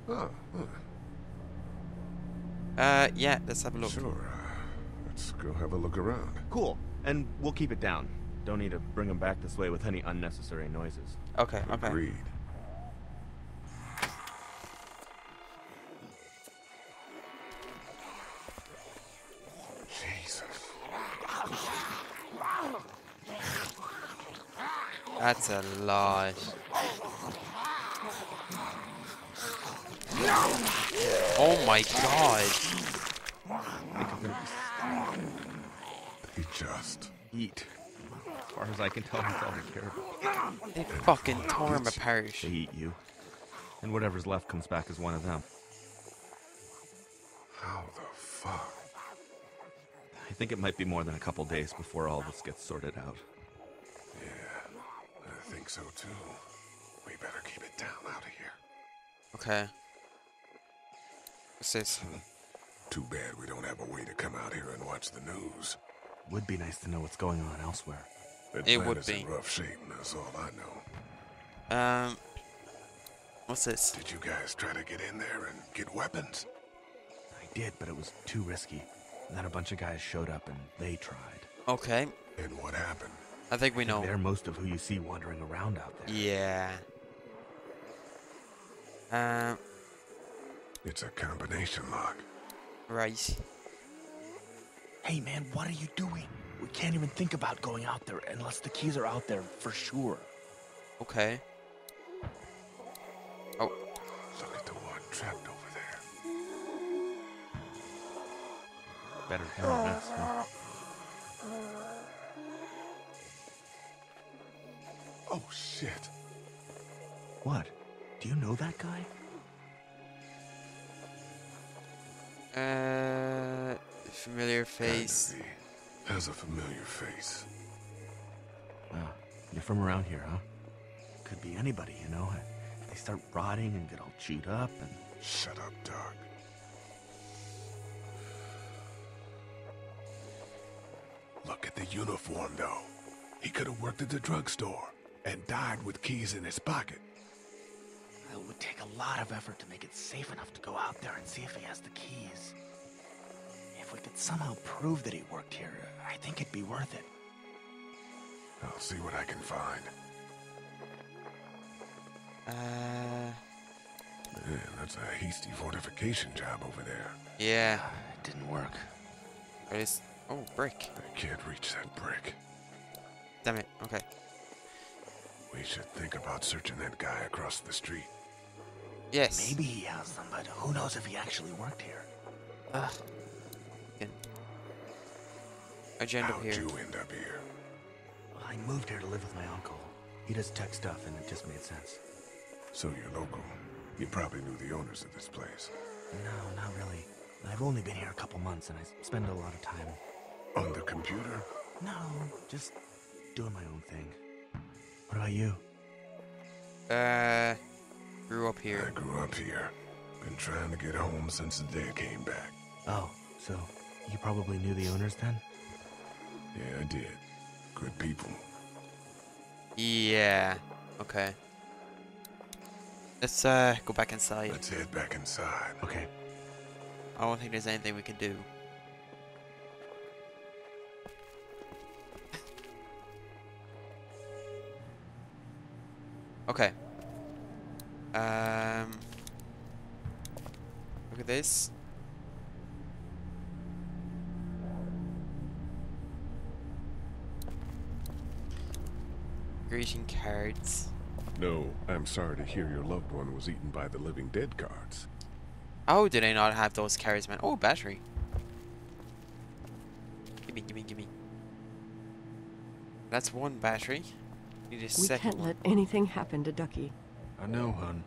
Oh. Yeah, let's have a look. Sure. Let's go have a look around. Cool. And we'll keep it down. Don't need to bring them back this way with any unnecessary noises. Okay, okay. Agreed. That's a lot. Oh my god. They just eat. As far as I can tell, that's all they care about. They fucking tore him apart. They eat you. And whatever's left comes back as one of them. How the fuck? I think it might be more than a couple days before all this gets sorted out. I think so too. We better keep it down out of here. Okay. What's this? Too bad we don't have a way to come out here and watch the news. Would be nice to know what's going on elsewhere. It would be. In rough shape, that's all I know. What's this? Did you guys try to get in there and get weapons? I did, but it was too risky. And then a bunch of guys showed up and they tried. Okay. And what happened? I think we know. They're most of who you see wandering around out there. Yeah. It's a combination lock. Right. Hey man, what are you doing? We can't even think about going out there unless the keys are out there for sure. Okay. Oh. Look at the one trapped over there. Better than this, huh? Oh, shit. What? Do you know that guy? Familiar face. Kind of has a familiar face. Wow. You're from around here, huh? Could be anybody, you know? They start rotting and get all chewed up and... Shut up, Doug. Look at the uniform, though. He could have worked at the drugstore. And died with keys in his pocket. It would take a lot of effort to make it safe enough to go out there and see if he has the keys. If we could somehow prove that he worked here, I think it'd be worth it. I'll see what I can find. Man, that's a hasty fortification job over there. Yeah. It didn't work. But it's... Oh, brick. I can't reach that brick. Damn it. Okay. We should think about searching that guy across the street. Yes. Maybe he has them, but who knows if he actually worked here. Ugh. How'd you end up here? Well, I moved here to live with my uncle. He does tech stuff, and it just made sense. So you're local. You probably knew the owners of this place. No, not really. I've only been here a couple months, and I spend a lot of time... On the computer? No, just doing my own thing. What about you? Grew up here. I grew up here. Been trying to get home since the day I came back. Oh, so you probably knew the owners then? Yeah, I did. Good people. Yeah. Okay. Let's go back inside. Let's head back inside. Okay. I don't think there's anything we can do. Okay. Look at this. Greeting cards. No, I'm sorry to hear your loved one was eaten by the living dead cards. Oh, did I not have those carries, man? Oh, battery. Gimme, gimme, gimme. That's one battery. Need a second. We can't let anything happen to Ducky. I know, hon.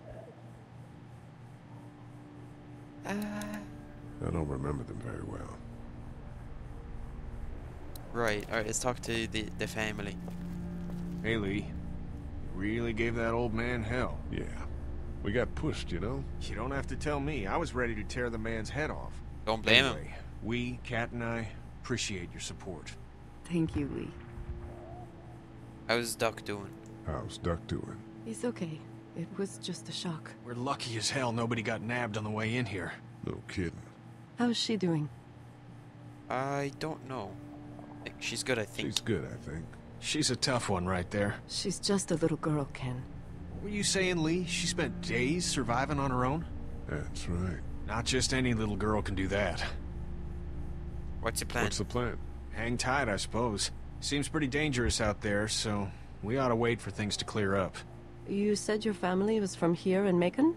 I don't remember them very well. Right, alright, let's talk to the family. Hey, Lee. You really gave that old man hell. Yeah. We got pushed, you know? You don't have to tell me. I was ready to tear the man's head off. Don't blame him. We, Kat and I, appreciate your support. Thank you, Lee. How's Duck doing? How's Duck doing? He's okay. It was just a shock. We're lucky as hell nobody got nabbed on the way in here. No kidding. How's she doing? I don't know. She's good, I think. She's good, I think. She's a tough one right there. She's just a little girl, Ken. Were you saying, Lee, she spent days surviving on her own? That's right. Not just any little girl can do that. What's your plan? What's the plan? Hang tight, I suppose. Seems pretty dangerous out there, so we ought to wait for things to clear up. You said your family was from here in Macon?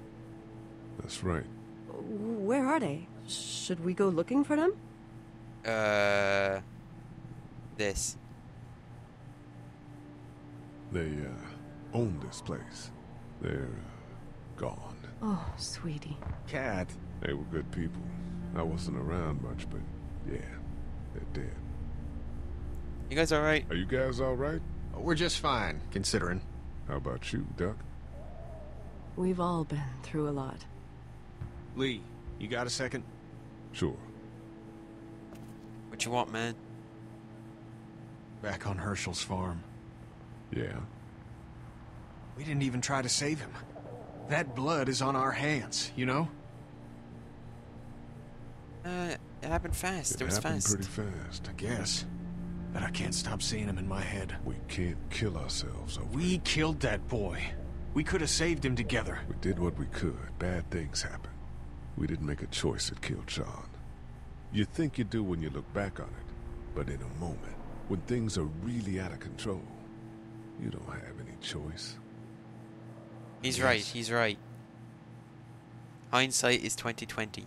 That's right. Where are they? Should we go looking for them? This. They, own this place. They're, gone. Oh, sweetie. Kat. They were good people. I wasn't around much, but, yeah, they're dead. You guys alright? Are you guys alright? Oh, we're just fine, considering. How about you, Duck? We've all been through a lot. Lee, you got a second? Sure. What you want, man? Back on Hershel's farm. Yeah. We didn't even try to save him. That blood is on our hands, you know? It happened fast. It was fast. It happened pretty fast, I guess. But I can't stop seeing him in my head. We can't kill ourselves over We it. Killed that boy. We could have saved him together. We did what we could. Bad things happen. We didn't make a choice that killed Shawn. You think you do when you look back on it. But in a moment, when things are really out of control, you don't have any choice. He's right, he's right. Hindsight is 20/20.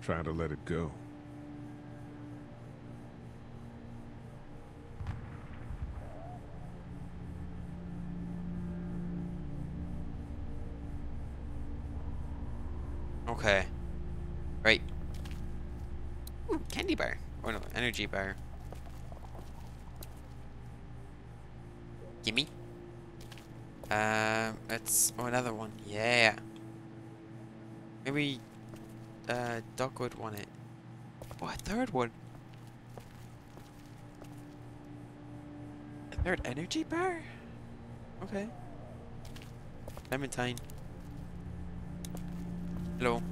Try to let it go. Okay. Right. Ooh, candy bar. Oh no, energy bar. Gimme. That's another one. Yeah. Maybe Doc would want it. Oh, a third one. A third energy bar? Okay. Clementine. Hello.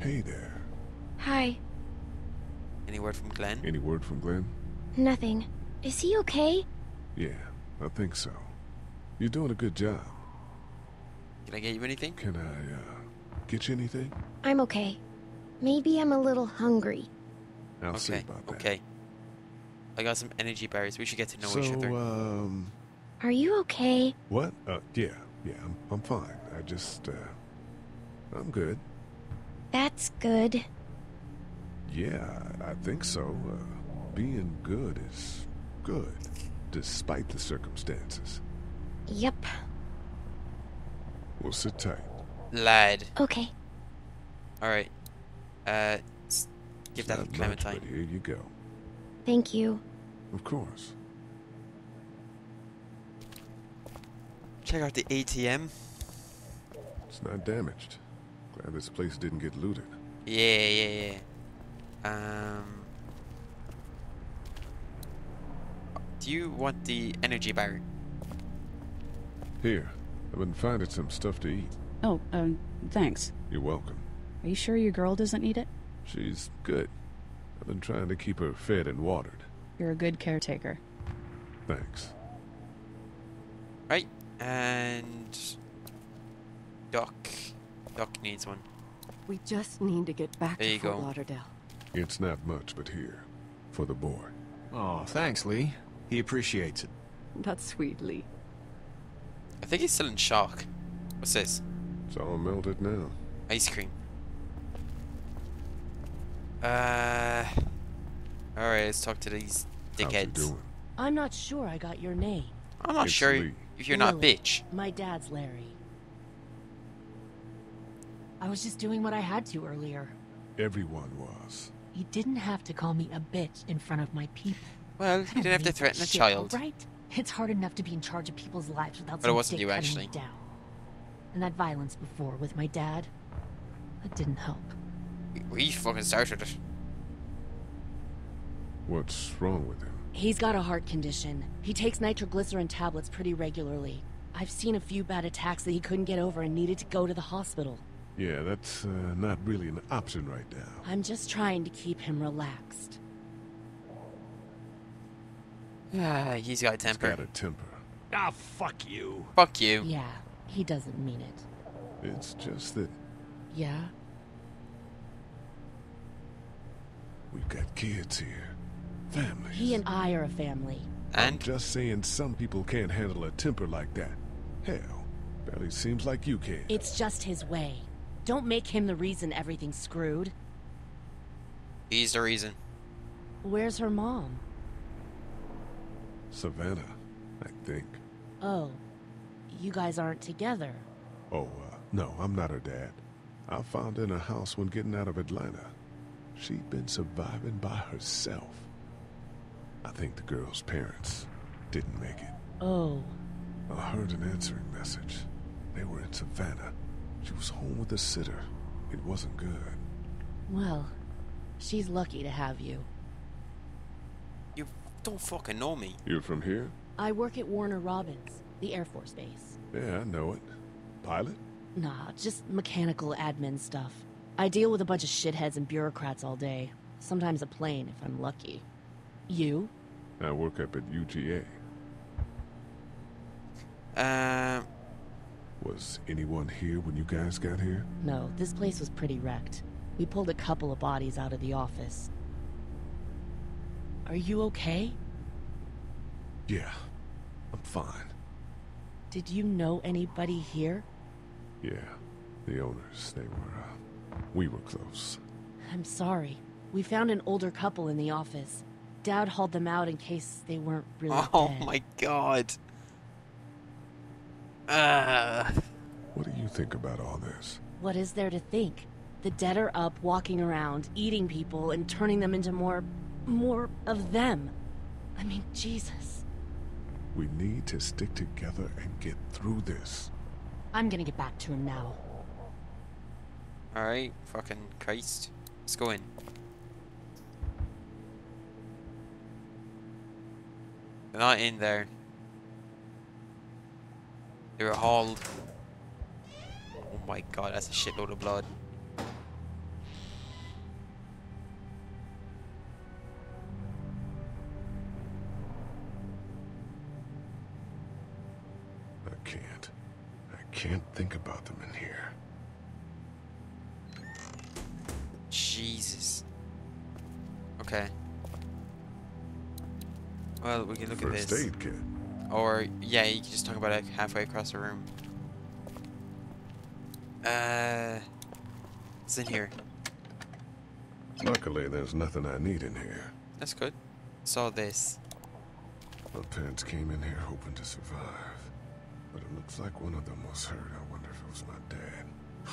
Hey there. Hi. Any word from Glenn? Any word from Glenn? Nothing. Is he okay? Yeah, I think so. You're doing a good job. Can I get you anything? Can I, get you anything? I'm okay. Maybe I'm a little hungry. I'll see about that. Okay. I got some energy berries. We should get to know each other. Are you okay? What? Yeah, I'm fine. I just, I'm good. That's good. Yeah, I think so. Being good is good, despite the circumstances. Yep. We'll sit tight. Lad. Okay. Alright. Give that to Clementine. Here you go. Thank you. Of course. Check out the ATM. It's not damaged. Glad this place didn't get looted. Yeah. Do you want the energy bar? Here, I've been finding some stuff to eat. Oh, thanks. You're welcome. Are you sure your girl doesn't need it? She's good. I've been trying to keep her fed and watered. You're a good caretaker. Thanks. Right, and Doc needs one. We just need to get back to Fort Lauderdale. It's not much, but here, for the boy. Oh, thanks, Lee. He appreciates it. That's sweet, Lee. I think he's still in shock. What's this? It's all melted now. Ice cream. Alright, let's talk to these dickheads. I'm not sure I got your name. I'm not sure if you're not bitch. My dad's Larry. I was just doing what I had to earlier. Everyone was. You didn't have to call me a bitch in front of my people. Well, you didn't have to threaten a child. Right? It's hard enough to be in charge of people's lives without some dick cutting me down. And that violence before with my dad, that didn't help. We fucking started it. What's wrong with him? He's got a heart condition. He takes nitroglycerin tablets pretty regularly. I've seen a few bad attacks that he couldn't get over and needed to go to the hospital. Yeah, that's not really an option right now. I'm just trying to keep him relaxed. He's got a temper. He's got a temper. Ah, fuck you. Fuck you. Yeah, he doesn't mean it. It's just that... Yeah? We've got kids here. Families. He and I are a family. And? I'm just saying some people can't handle a temper like that. Hell, barely seems like you can. It's just his way. Don't make him the reason everything's screwed. He's the reason. Where's her mom? Savannah, I think. Oh, you guys aren't together. Oh, no, I'm not her dad. I found her in a house when getting out of Atlanta. She'd been surviving by herself. I think the girl's parents didn't make it. Oh. I heard an answering message. They were in Savannah. She was home with a sitter. It wasn't good. Well, she's lucky to have you. You don't fucking know me. You're from here? I work at Warner Robins, the Air Force Base. Yeah, I know it. Pilot? Nah, just mechanical admin stuff. I deal with a bunch of shitheads and bureaucrats all day. Sometimes a plane, if I'm lucky. You? I work up at UGA. Was anyone here when you guys got here? No, this place was pretty wrecked. We pulled a couple of bodies out of the office. Are you okay? Yeah, I'm fine. Did you know anybody here? Yeah, the owners, they were... we were close. I'm sorry. We found an older couple in the office. Dad hauled them out in case they weren't really dead. My god. What do you think about all this? What is there to think? The dead are up, walking around, eating people, and turning them into more of them. I mean, Jesus. We need to stick together and get through this. I'm gonna get back to him now. Alright, fucking Christ. Let's go in. They're not in there. They were hauled. Oh my god, that's a shitload of blood. I can't think about them in here. Jesus. Okay. Well, we can look at this. First aid kit. Or, yeah, you can just talk about it halfway across the room. It's in here. Luckily, there's nothing I need in here. That's good. Saw this. My parents came in here hoping to survive. But it looks like one of them was hurt. I wonder if it was my dad.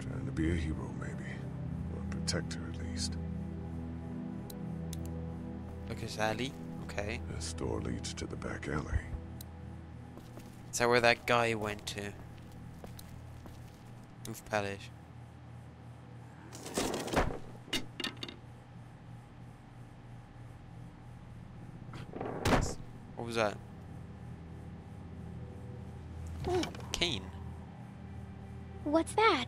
Trying to be a hero, maybe. Or protect her, at least. Look at Sally. Okay. This door leads to the back alley. Is that where that guy went to? Move pallet. What was that? Ooh, cane. What's that?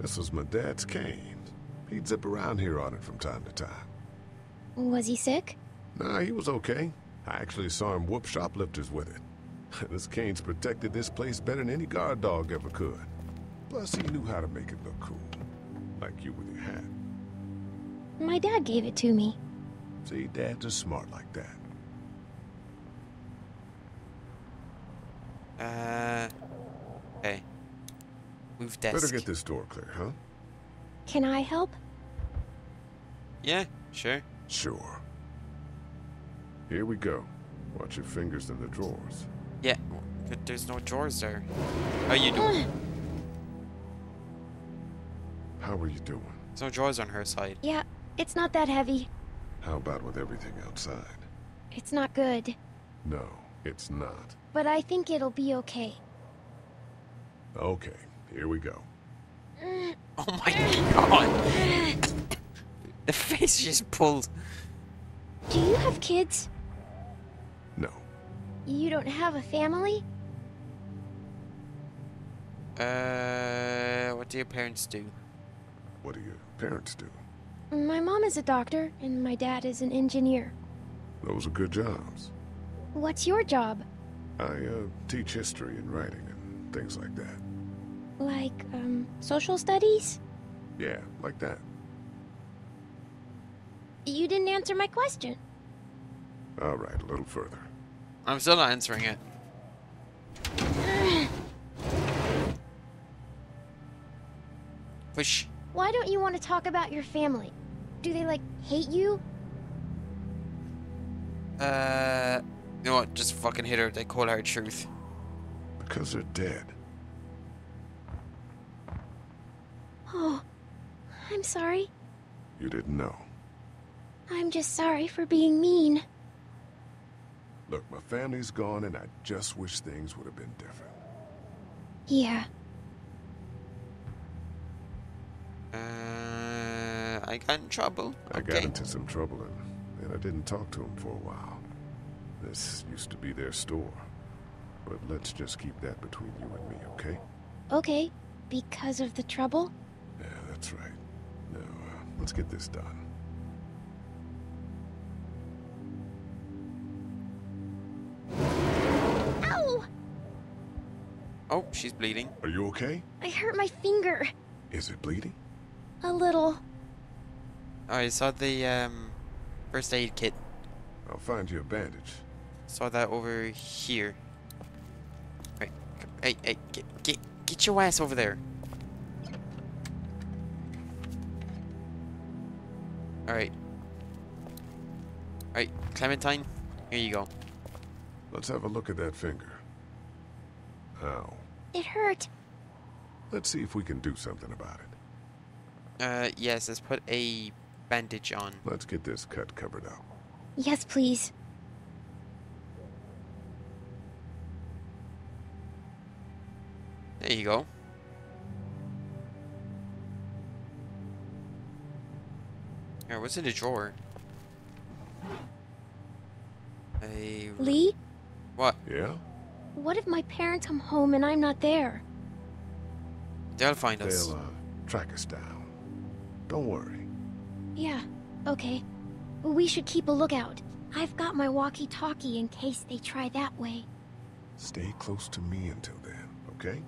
This was my dad's cane. He'd zip around here on it from time to time. Was he sick? Nah, he was okay. I actually saw him whoop shoplifters with it. This cane's protected this place better than any guard dog ever could. Plus, he knew how to make it look cool. Like you with your hat. My dad gave it to me. See, dads are smart like that. Hey. Move desk. Better get this door clear, huh? Can I help? Yeah, sure. Sure. Here we go. Watch your fingers in the drawers. Yeah, but there's no drawers there. How you doing? How are you doing? There's no drawers on her side. Yeah, it's not that heavy. How about with everything outside? It's not good. No, it's not. But I think it'll be okay. Okay, here we go. Oh my god! The face just pulled. Do you have kids? No. You don't have a family? What do your parents do? What do your parents do? My mom is a doctor, and my dad is an engineer. Those are good jobs. What's your job? I, teach history and writing and things like that. Like, social studies? Yeah, like that. You didn't answer my question. All right, a little further. I'm still not answering it. Push. Why don't you want to talk about your family? Do they, like, hate you? You know what? Just fucking hit her. They call her truth. Because they're dead. Oh, I'm sorry. You didn't know. I'm just sorry for being mean. Look, my family's gone, and I just wish things would have been different. Yeah. I got in trouble. I got into some trouble, and I didn't talk to him for a while. This used to be their store. But let's just keep that between you and me, okay? Okay. Because of the trouble? Yeah, that's right. Now, let's get this done. Ow! Oh, she's bleeding. Are you okay? I hurt my finger. Is it bleeding? A little. Oh, I saw the first aid kit. I'll find you a bandage. Saw that over here. Right. Hey, get your ass over there. Alright. Alright, Clementine, here you go. Let's have a look at that finger. Ow. It hurt. Let's see if we can do something about it. Yes, let's put a bandage on. Let's get this cut covered up. Yes, please. There you go. Here, what's in the drawer? Hey, Lee? What? Yeah? What if my parents come home and I'm not there? They'll find us. They'll track us down. Don't worry. Yeah, okay. We should keep a lookout. I've got my walkie-talkie in case they try that way. Stay close to me until then, okay?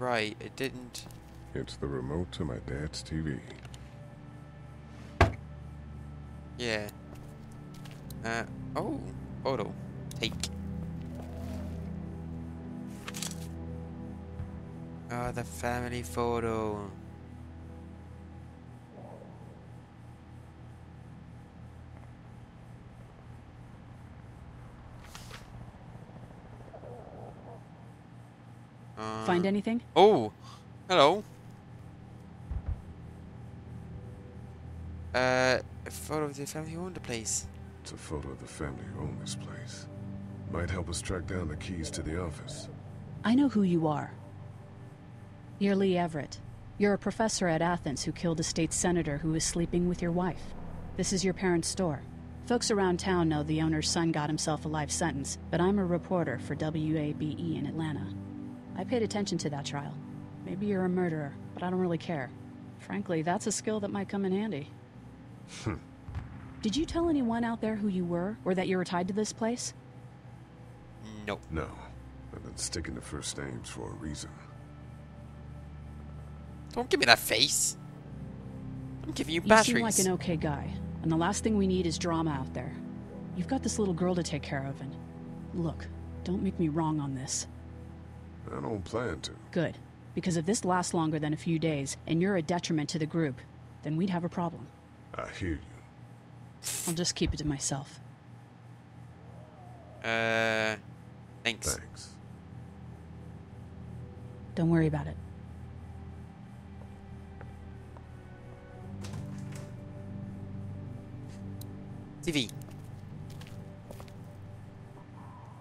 Right, it didn't. It's the remote to my dad's TV. Yeah. Oh, photo. Take. Oh, the family photo. Find anything? Oh, hello. A photo of the family who owned the place. It's a photo of the family who owned this place. Might help us track down the keys to the office. I know who you are. You're Lee Everett. You're a professor at Athens who killed a state senator who was sleeping with your wife. This is your parents' store. Folks around town know the owner's son got himself a life sentence, but I'm a reporter for W.A.B.E. in Atlanta. I paid attention to that trial. Maybe you're a murderer, but I don't really care. Frankly, that's a skill that might come in handy. Did you tell anyone out there who you were, or that you were tied to this place? Nope. No. I've been sticking to first names for a reason. Don't give me that face. I'm giving you batteries. You seem like an okay guy, and the last thing we need is drama out there. You've got this little girl to take care of, and... Look, don't make me wrong on this. I don't plan to. Good. Because if this lasts longer than a few days, and you're a detriment to the group, then we'd have a problem. I hear you. I'll just keep it to myself. Thanks. Don't worry about it. TV.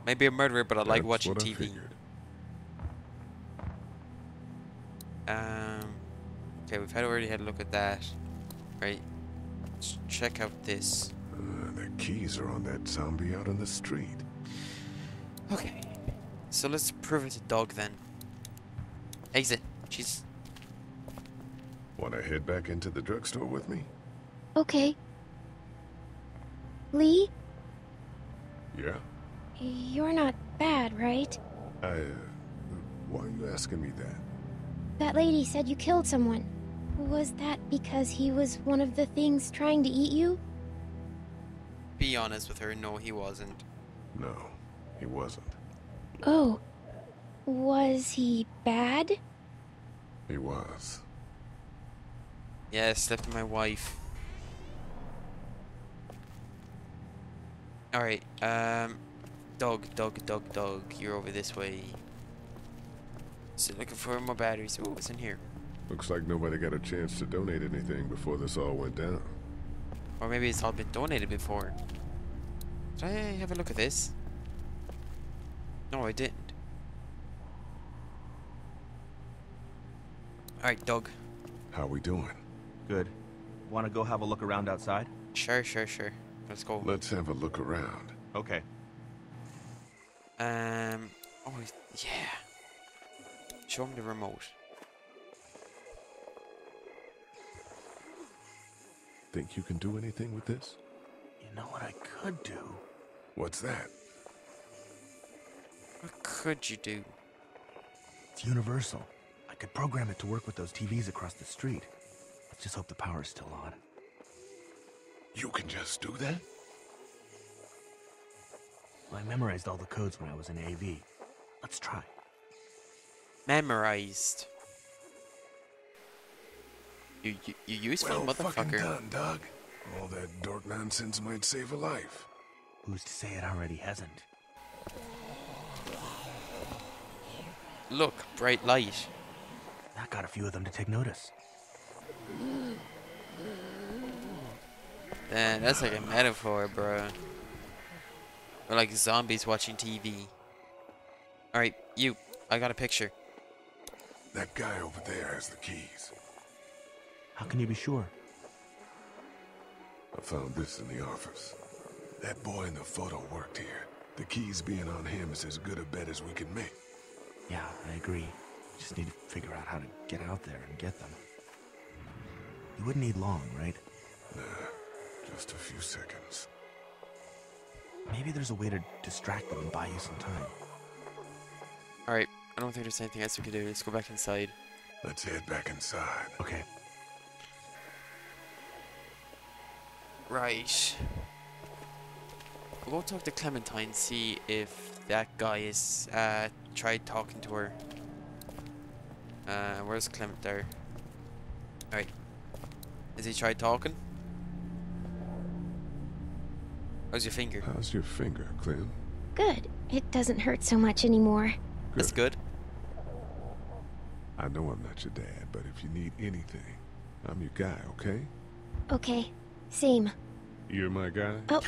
Maybe a murderer, but I like watching TV. Okay, we've already had a look at that. Right. Let's check out this. The keys are on that zombie out on the street. Okay. So let's prove it's a dog then. Exit. Jeez. Wanna head back into the drugstore with me? Okay. Lee? Yeah? You're not bad, right? Why are you asking me that? That lady said you killed someone. Was that because he was one of the things trying to eat you? Be honest with her, no, he wasn't. No, he wasn't. Oh. Was he bad? He was. Yeah, I slept with my wife. Alright, Dog, you're over this way. Still looking for more batteries. Ooh, what's in here? Looks like nobody got a chance to donate anything before this all went down. Or maybe it's all been donated before. Did I have a look at this? No, I didn't. Alright, Doug. How we doing? Good. Wanna go have a look around outside? Sure. Let's go. Let's have a look around. Okay. Oh, yeah. Show him the remote. Think you can do anything with this? You know what I could do? What's that? What could you do? It's universal. I could program it to work with those TVs across the street. Let's just hope the power's still on. You can just do that? Well, I memorized all the codes when I was in AV. Let's try. Memorized. You useful motherfucker. Well done, Doug. All that dork nonsense might save a life. Who's to say it already hasn't? Look, bright light. That got a few of them to take notice. Damn, that's like a metaphor, bro. We're like zombies watching TV. Alright, you. I got a picture. That guy over there has the keys. How can you be sure? I found this in the office. That boy in the photo worked here. The keys being on him is as good a bet as we can make. Yeah, I agree. Just need to figure out how to get out there and get them. You wouldn't need long, right? Nah. Just a few seconds. Maybe there's a way to distract them and buy you some time. Alright, I don't think there's anything else we can do. Let's go back inside. Let's head back inside. Okay. Right. We'll go talk to Clementine, see if that guy is, tried talking to her. Where's Clement there? Alright. Has he tried talking? How's your finger? How's your finger, Clem? Good. It doesn't hurt so much anymore. Good. That's good. I know I'm not your dad, but if you need anything, I'm your guy, okay? Okay. Same. You're my guy? Oh,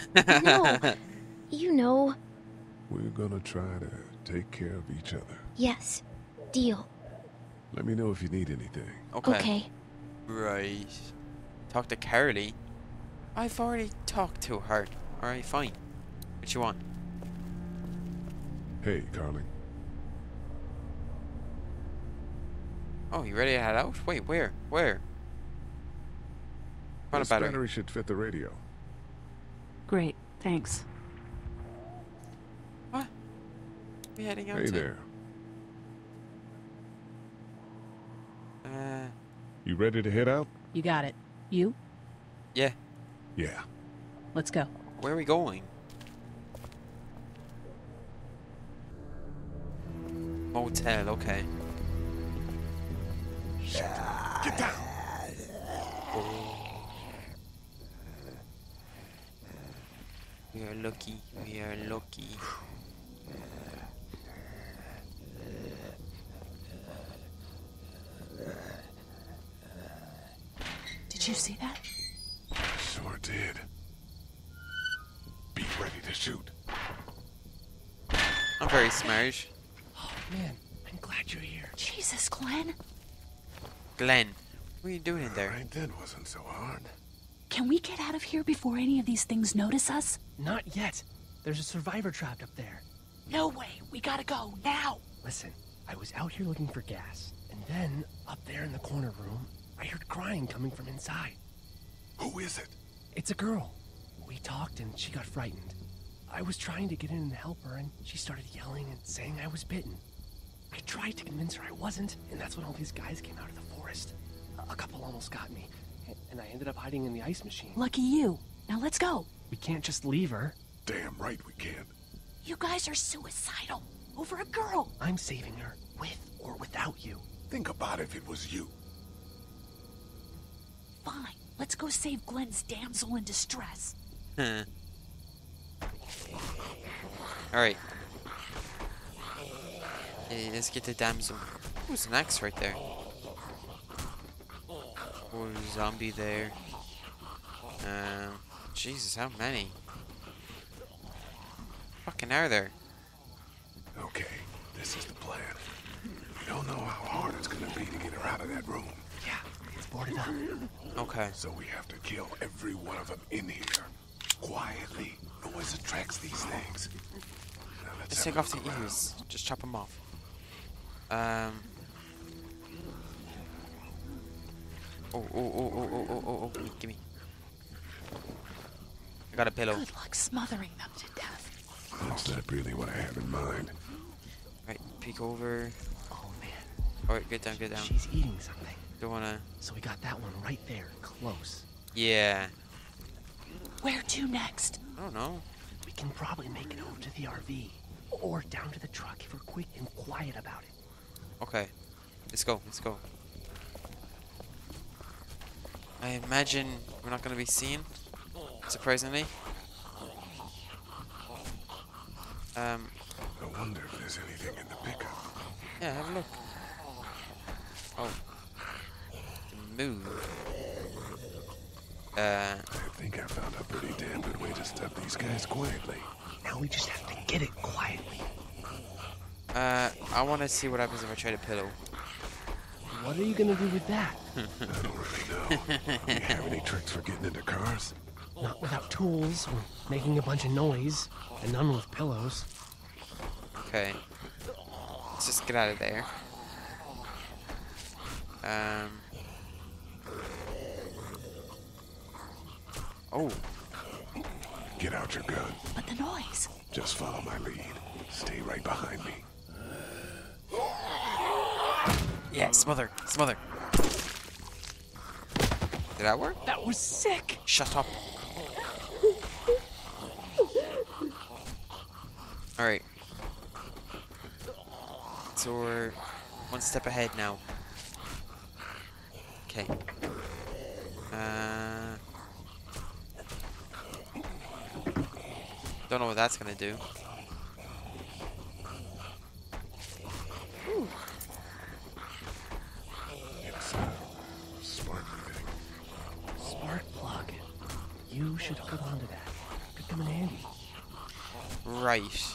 no. You know. We're gonna try to take care of each other. Yes. Deal. Let me know if you need anything. Okay. Right. Talk to Carley. I've already talked to her. Alright, fine. What you want? Hey, Carley. Oh, you ready to head out? Wait, where? This battery should fit the radio. Great, thanks. What? We heading out? Hey there. You ready to head out? You got it. You? Yeah. Let's go. Where are we going? Motel, okay. Shit. Get down. We are lucky. We are lucky. Did you see that? Sure did. Be ready to shoot. I'm very smash. Oh man, I'm glad you're here. Jesus, Glenn. Glenn, what are you doing in there? Right, that wasn't so hard. Can we get out of here before any of these things notice us? Not yet. There's a survivor trapped up there. No way. We gotta go now. Listen, I was out here looking for gas, and then up there in the corner room, I heard crying coming from inside. Who is it? It's a girl. We talked and she got frightened. I was trying to get in and help her, and she started yelling and saying I was bitten. I tried to convince her I wasn't, and that's when all these guys came out of the forest. A couple almost got me, and I ended up hiding in the ice machine. Lucky you. Now let's go. We can't just leave her. Damn right we can't. You guys are suicidal over a girl. I'm saving her, with or without you. Think about if it was you. Fine. Let's go save Glenn's damsel in distress. Huh. Alright. Hey, let's get the damsel. Who's an axe right there? Or a zombie there. Jesus, how many? Fucking are there? Okay, this is the plan. We don't know how hard it's gonna be to get her out of that room. Yeah, it's boarded up. Okay. So we have to kill every one of them in here. Quietly. Noise attracts these things. Now let's take off the ears. Just chop them off. Oh, gimme. I got a pillow. Good luck smothering them to death. That's not really what I have in mind. Alright, peek over. Oh man. Alright, get down. She's eating something. Don't wanna. So we got that one right there, close. Yeah. Where to next? I don't know. We can probably make it over to the RV or down to the truck if we're quick and quiet about it. Okay, let's go. I imagine we're not going to be seen, surprisingly. I wonder if there's anything in the pickup. Yeah, have a look. Oh. Move. I think I found a pretty damn good way to stop these guys quietly. Now we just have to get it quietly. I want to see what happens if I try to pillow. What are you gonna do with that? I don't really know. Do you have any tricks for getting into cars? Not without tools or making a bunch of noise, and none with pillows. Okay. Let's just get out of there. Oh. Get out your gun. But the noise. Just follow my lead. Stay right behind me. Yeah, smother. Did that work? That was sick. Shut up. Alright. So we're one step ahead now. Okay. Don't know what that's gonna do. Ooh. It's a spark thing. Spark plug. You should hold on to that. Could come in handy. Right.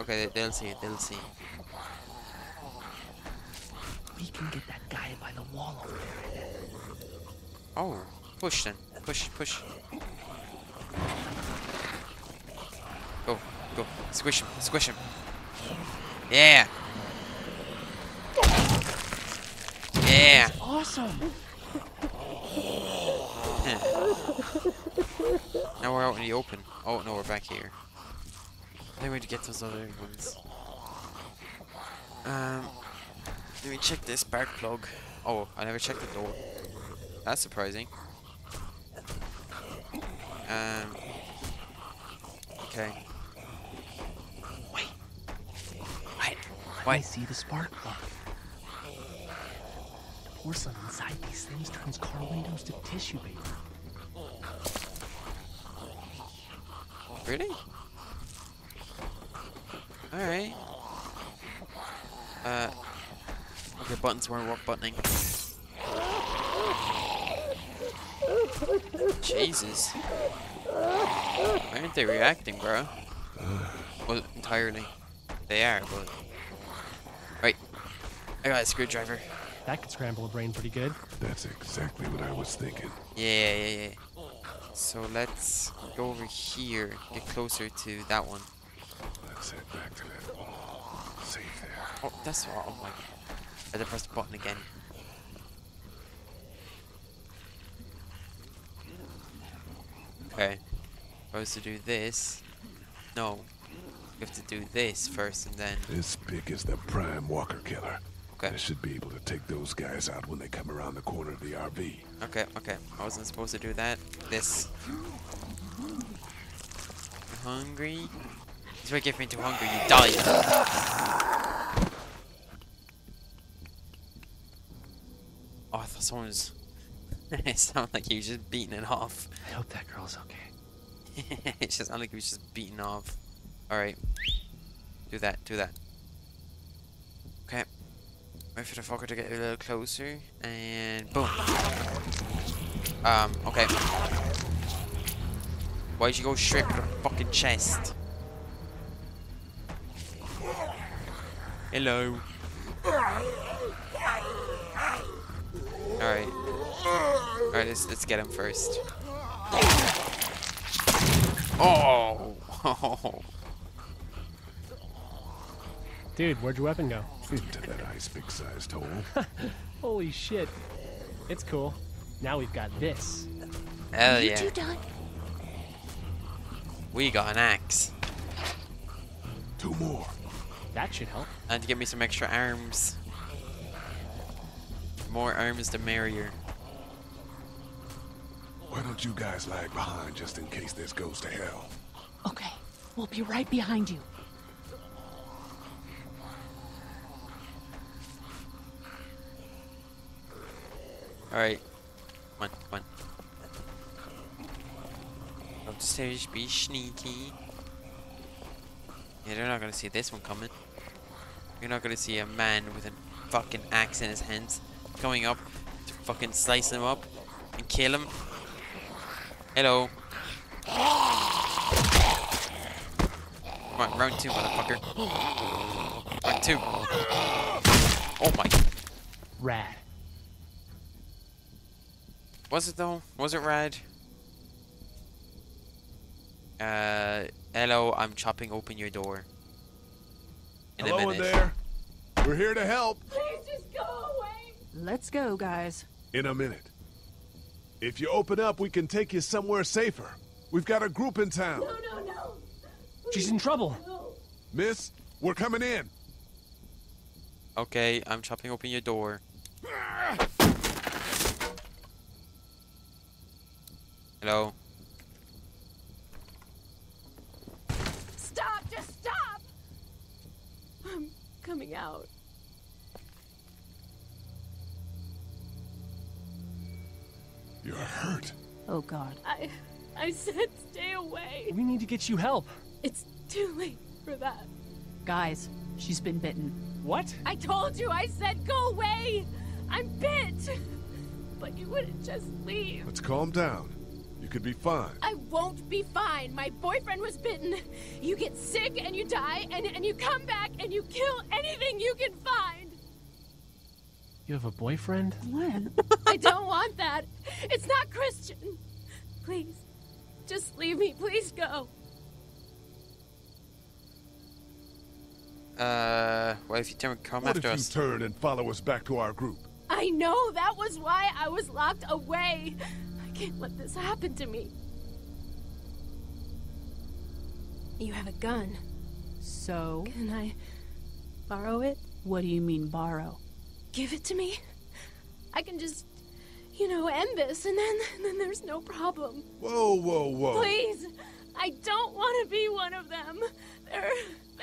Okay, they'll see. We can get that guy by the wall over there. Oh, push then. Push. Go. Squish him. Yeah. Yeah. That's awesome. Now we're out in the open. Oh, no, we're back here. I think we need to get those other ones. Let me check this spark plug. Oh, I never checked the door. That's surprising. Okay. Wait. I see the spark plug. porcelain inside these things turns car windows to tissue paper. Really? Alright. Okay, buttons weren't worth buttoning. Jesus. Why aren't they reacting, bro? Well, entirely. They are, but... Right. I got a screwdriver. That could scramble a brain pretty good. That's exactly what I was thinking. Yeah. So let's go over here, get closer to that one. Let's head back to that wall. Safe there. Oh, that's all. Oh my god. I had to press the button again. Okay. Supposed to do this. No. You have to do this first and then... This pig is the prime walker killer. Okay. I should be able to take those guys out when they come around the corner of the RV. Okay. I wasn't supposed to do that. This. Hungry? That's what gets me too hungry. You die. Oh, I thought someone was... It sounded like he was just beating it off. I hope that girl's okay. It just sounded like he was just beating off. Alright. Do that. Okay. Wait for the fucker to get a little closer. And boom. Okay. Why'd you go straight for the fucking chest? Hello. Alright, let's get him first. Oh! Dude, where'd your weapon go? Into that ice big sized hole. Holy shit. It's cool. Now we've got this. Hell yeah. You two done? We got an axe. Two more. That should help. And to get me some extra arms. More arms the merrier. Why don't you guys lag behind just in case this goes to hell? Okay. We'll be right behind you. Alright. Come on. Upstairs, be sneaky. Yeah, they're not gonna see this one coming. You're not gonna see a man with a fucking axe in his hands going up to fucking slice him up and kill him. Hello. Come on, round two, motherfucker. Round two. Oh my. Rad. Was it though? Was it rad? Hello, I'm chopping open your door. In hello a minute. There. We're here to help. Please just go away. Let's go, guys. In a minute. If you open up, we can take you somewhere safer. We've got a group in town. No. Please. She's in trouble. No. Miss, we're coming in. Okay, I'm chopping open your door. Hello. Stop! Just stop! I'm coming out. You're hurt. Oh God. I said stay away. We need to get you help. It's too late for that. Guys, she's been bitten. What? I told you. I said go away. I'm bit. But you wouldn't just leave. Let's calm down. You could be fine. I won't be fine. My boyfriend was bitten. You get sick and you die, and you come back and you kill anything you can find. You have a boyfriend? Glenn. I don't want that. It's not Christian. Please, just leave me. Please go. Well, if you don't come what after if us? You turn and follow us back to our group? I know. That was why I was locked away. I can't let this happen to me. You have a gun. So? Can I borrow it? What do you mean borrow? Give it to me. I can just, you know, end this and then there's no problem. Whoa. Please, I don't want to be one of them.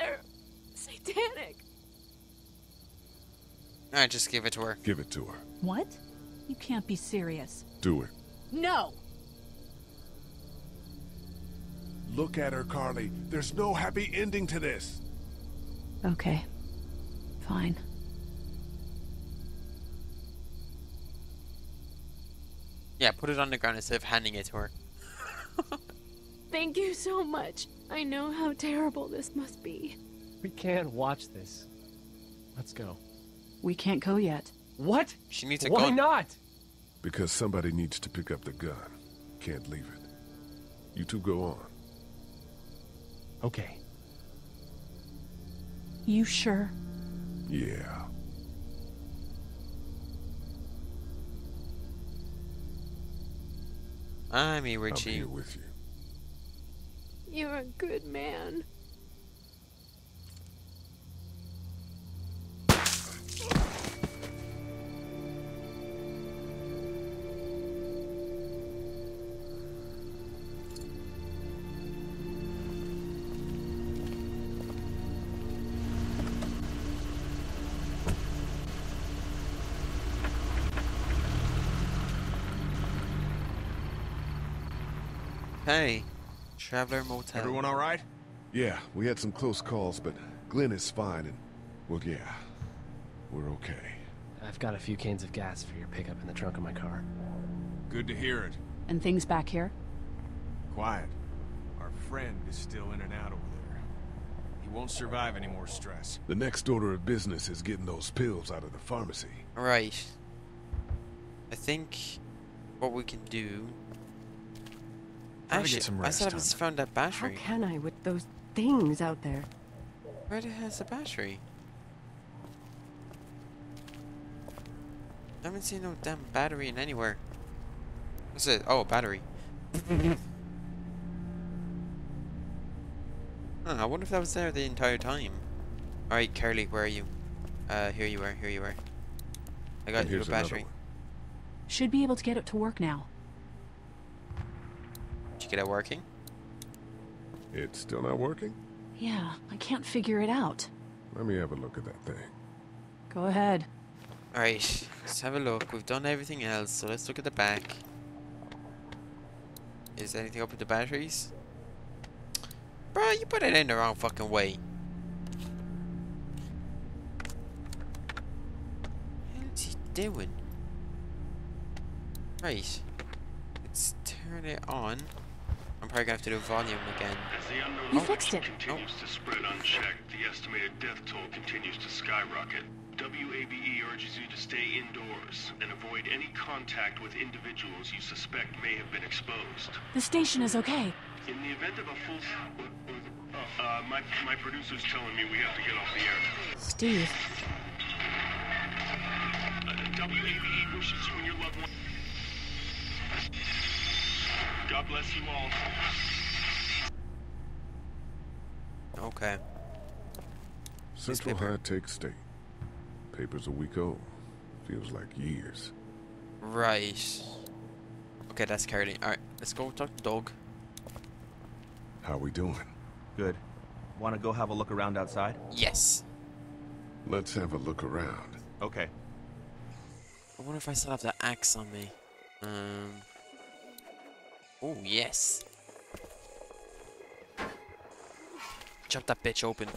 They're satanic. Alright, just give it to her. Give it to her. What? You can't be serious. Do it. No! Look at her, Carley. There's no happy ending to this. Okay. Fine. Yeah, put it on the ground instead of handing it to her. Thank you so much. I know how terrible this must be. We can't watch this. Let's go. We can't go yet. What? She needs to go. Why not? Because somebody needs to pick up the gun. Can't leave it. You two go on. Okay. You sure? Yeah. I'm here with you. You're a good man. Hey, Traveler Motel. Everyone all right? Yeah, we had some close calls, but Glenn is fine and, well, yeah, we're okay. I've got a few cans of gas for your pickup in the trunk of my car. Good to hear it. And things back here? Quiet. Our friend is still in and out over there. He won't survive any more stress. The next order of business is getting those pills out of the pharmacy. Right. I think what we can do... Actually, I still haven't found that battery. How can I with those things out there? Where the hell's the battery? I haven't seen no damn battery in anywhere. What's it? Oh, battery. Huh, I wonder if that was there the entire time. Alright, Carley, where are you? Here you are, here you are. I got your battery. Should be able to get it to work now. Get it working? It's still not working? Yeah, I can't figure it out. Let me have a look at that thing. Go ahead. Alright, let's have a look. We've done everything else, so let's look at the back. Is anything up with the batteries? Bruh, you put it in the wrong fucking way. What is he doing? Right. Let's turn it on. I'm probably gonna have to do volume again. As the unknown fixed it. Continues to spread unchecked, the estimated death toll continues to skyrocket. W.A.B.E. urges you to stay indoors and avoid any contact with individuals you suspect may have been exposed. The station is okay. In the event of a full... my producer's telling me we have to get off the air. Steve. W.A.B.E. wishes you and your loved ones... God bless you all. Okay. Central High Tech State. Paper's a week old. Feels like years. Right. Okay, that's Carley. Alright, let's go talk to Doug. How we doing? Good. Wanna go have a look around outside? Yes. Let's have a look around. Okay. I wonder if I still have the axe on me. Oh, yes. Chop that bitch open.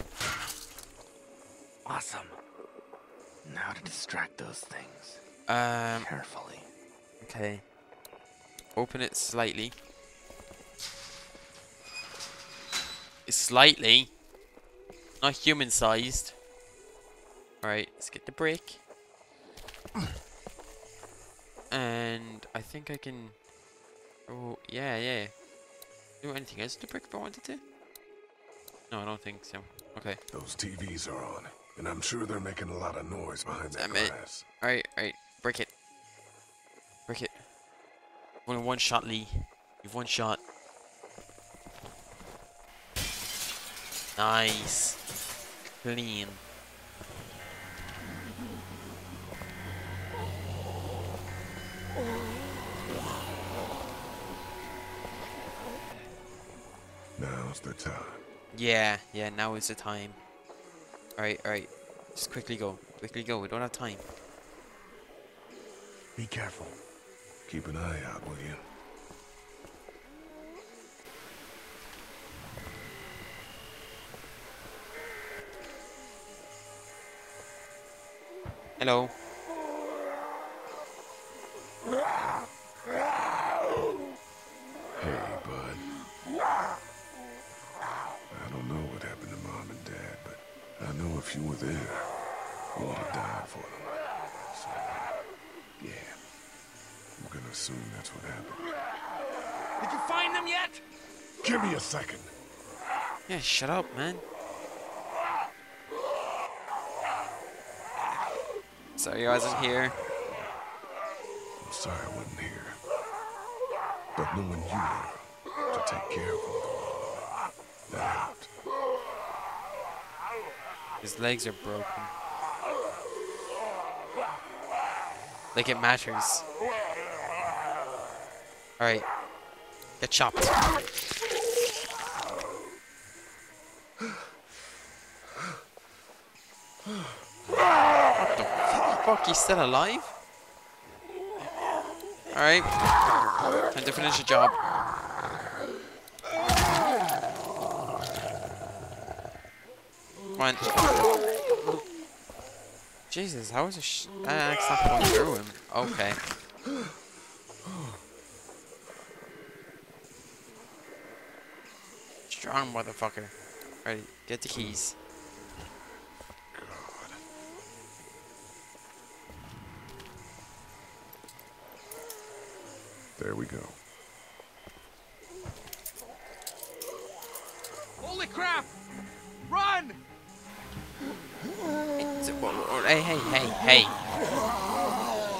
Awesome. Now to distract those things. Carefully. Okay. Open it slightly. It's slightly. Not human sized. Alright, let's get the brick. And I think I can... Oh, yeah, yeah. Do anything else to brick if I wanted to? No, I don't think so. Okay. Those TVs are on, and I'm sure they're making a lot of noise behind that glass. Alright, alright. Brick it. Brick it. Only one shot, Lee. You've one shot. Nice. Clean. Now's the time. Yeah, yeah, now is the time. Alright, alright. Just quickly go. Quickly go. We don't have time. Be careful. Keep an eye out, will you? Hello. Hey, bud. I don't know what happened to Mom and Dad, but I know if you were there, we'll all died for them. So, yeah. I'm gonna assume that's what happened. Did you find them yet? Give me a second. Yeah, shut up, man. Sorry I wasn't here. I'm sorry I wasn't here. But knowing you were to take care of him, that helped. His legs are broken. Like it matters. Alright. Get chopped. Fuck, he's still alive? Alright. Time to finish the job. Come on. Jesus, how is this? That's not going through him. Okay. Strong motherfucker. Alright, get the keys. There we go. Holy crap! Run! Hey, hey, hey, hey!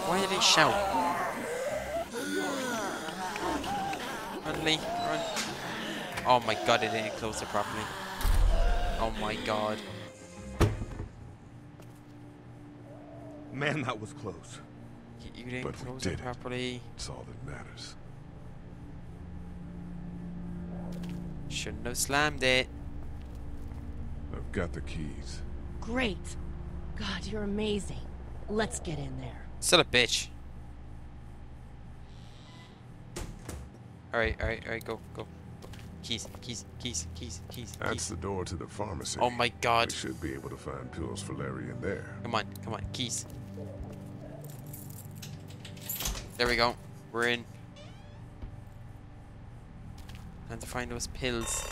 Why did they shout? Run, Lee, run! Oh my god, it didn't close it properly. Oh my god. Man, that was close. You didn't but close we did it properly. It's all that matters. Shouldn't have slammed it. I've got the keys. Great. God, you're amazing. Let's get in there. Still a bitch. Alright, alright, alright, go, go. Keys, keys, keys, keys, keys. That's the door to the pharmacy. Oh my god. We should be able to find pills for Larry in there. Come on, come on, keys. There we go. We're in. Time to find those pills.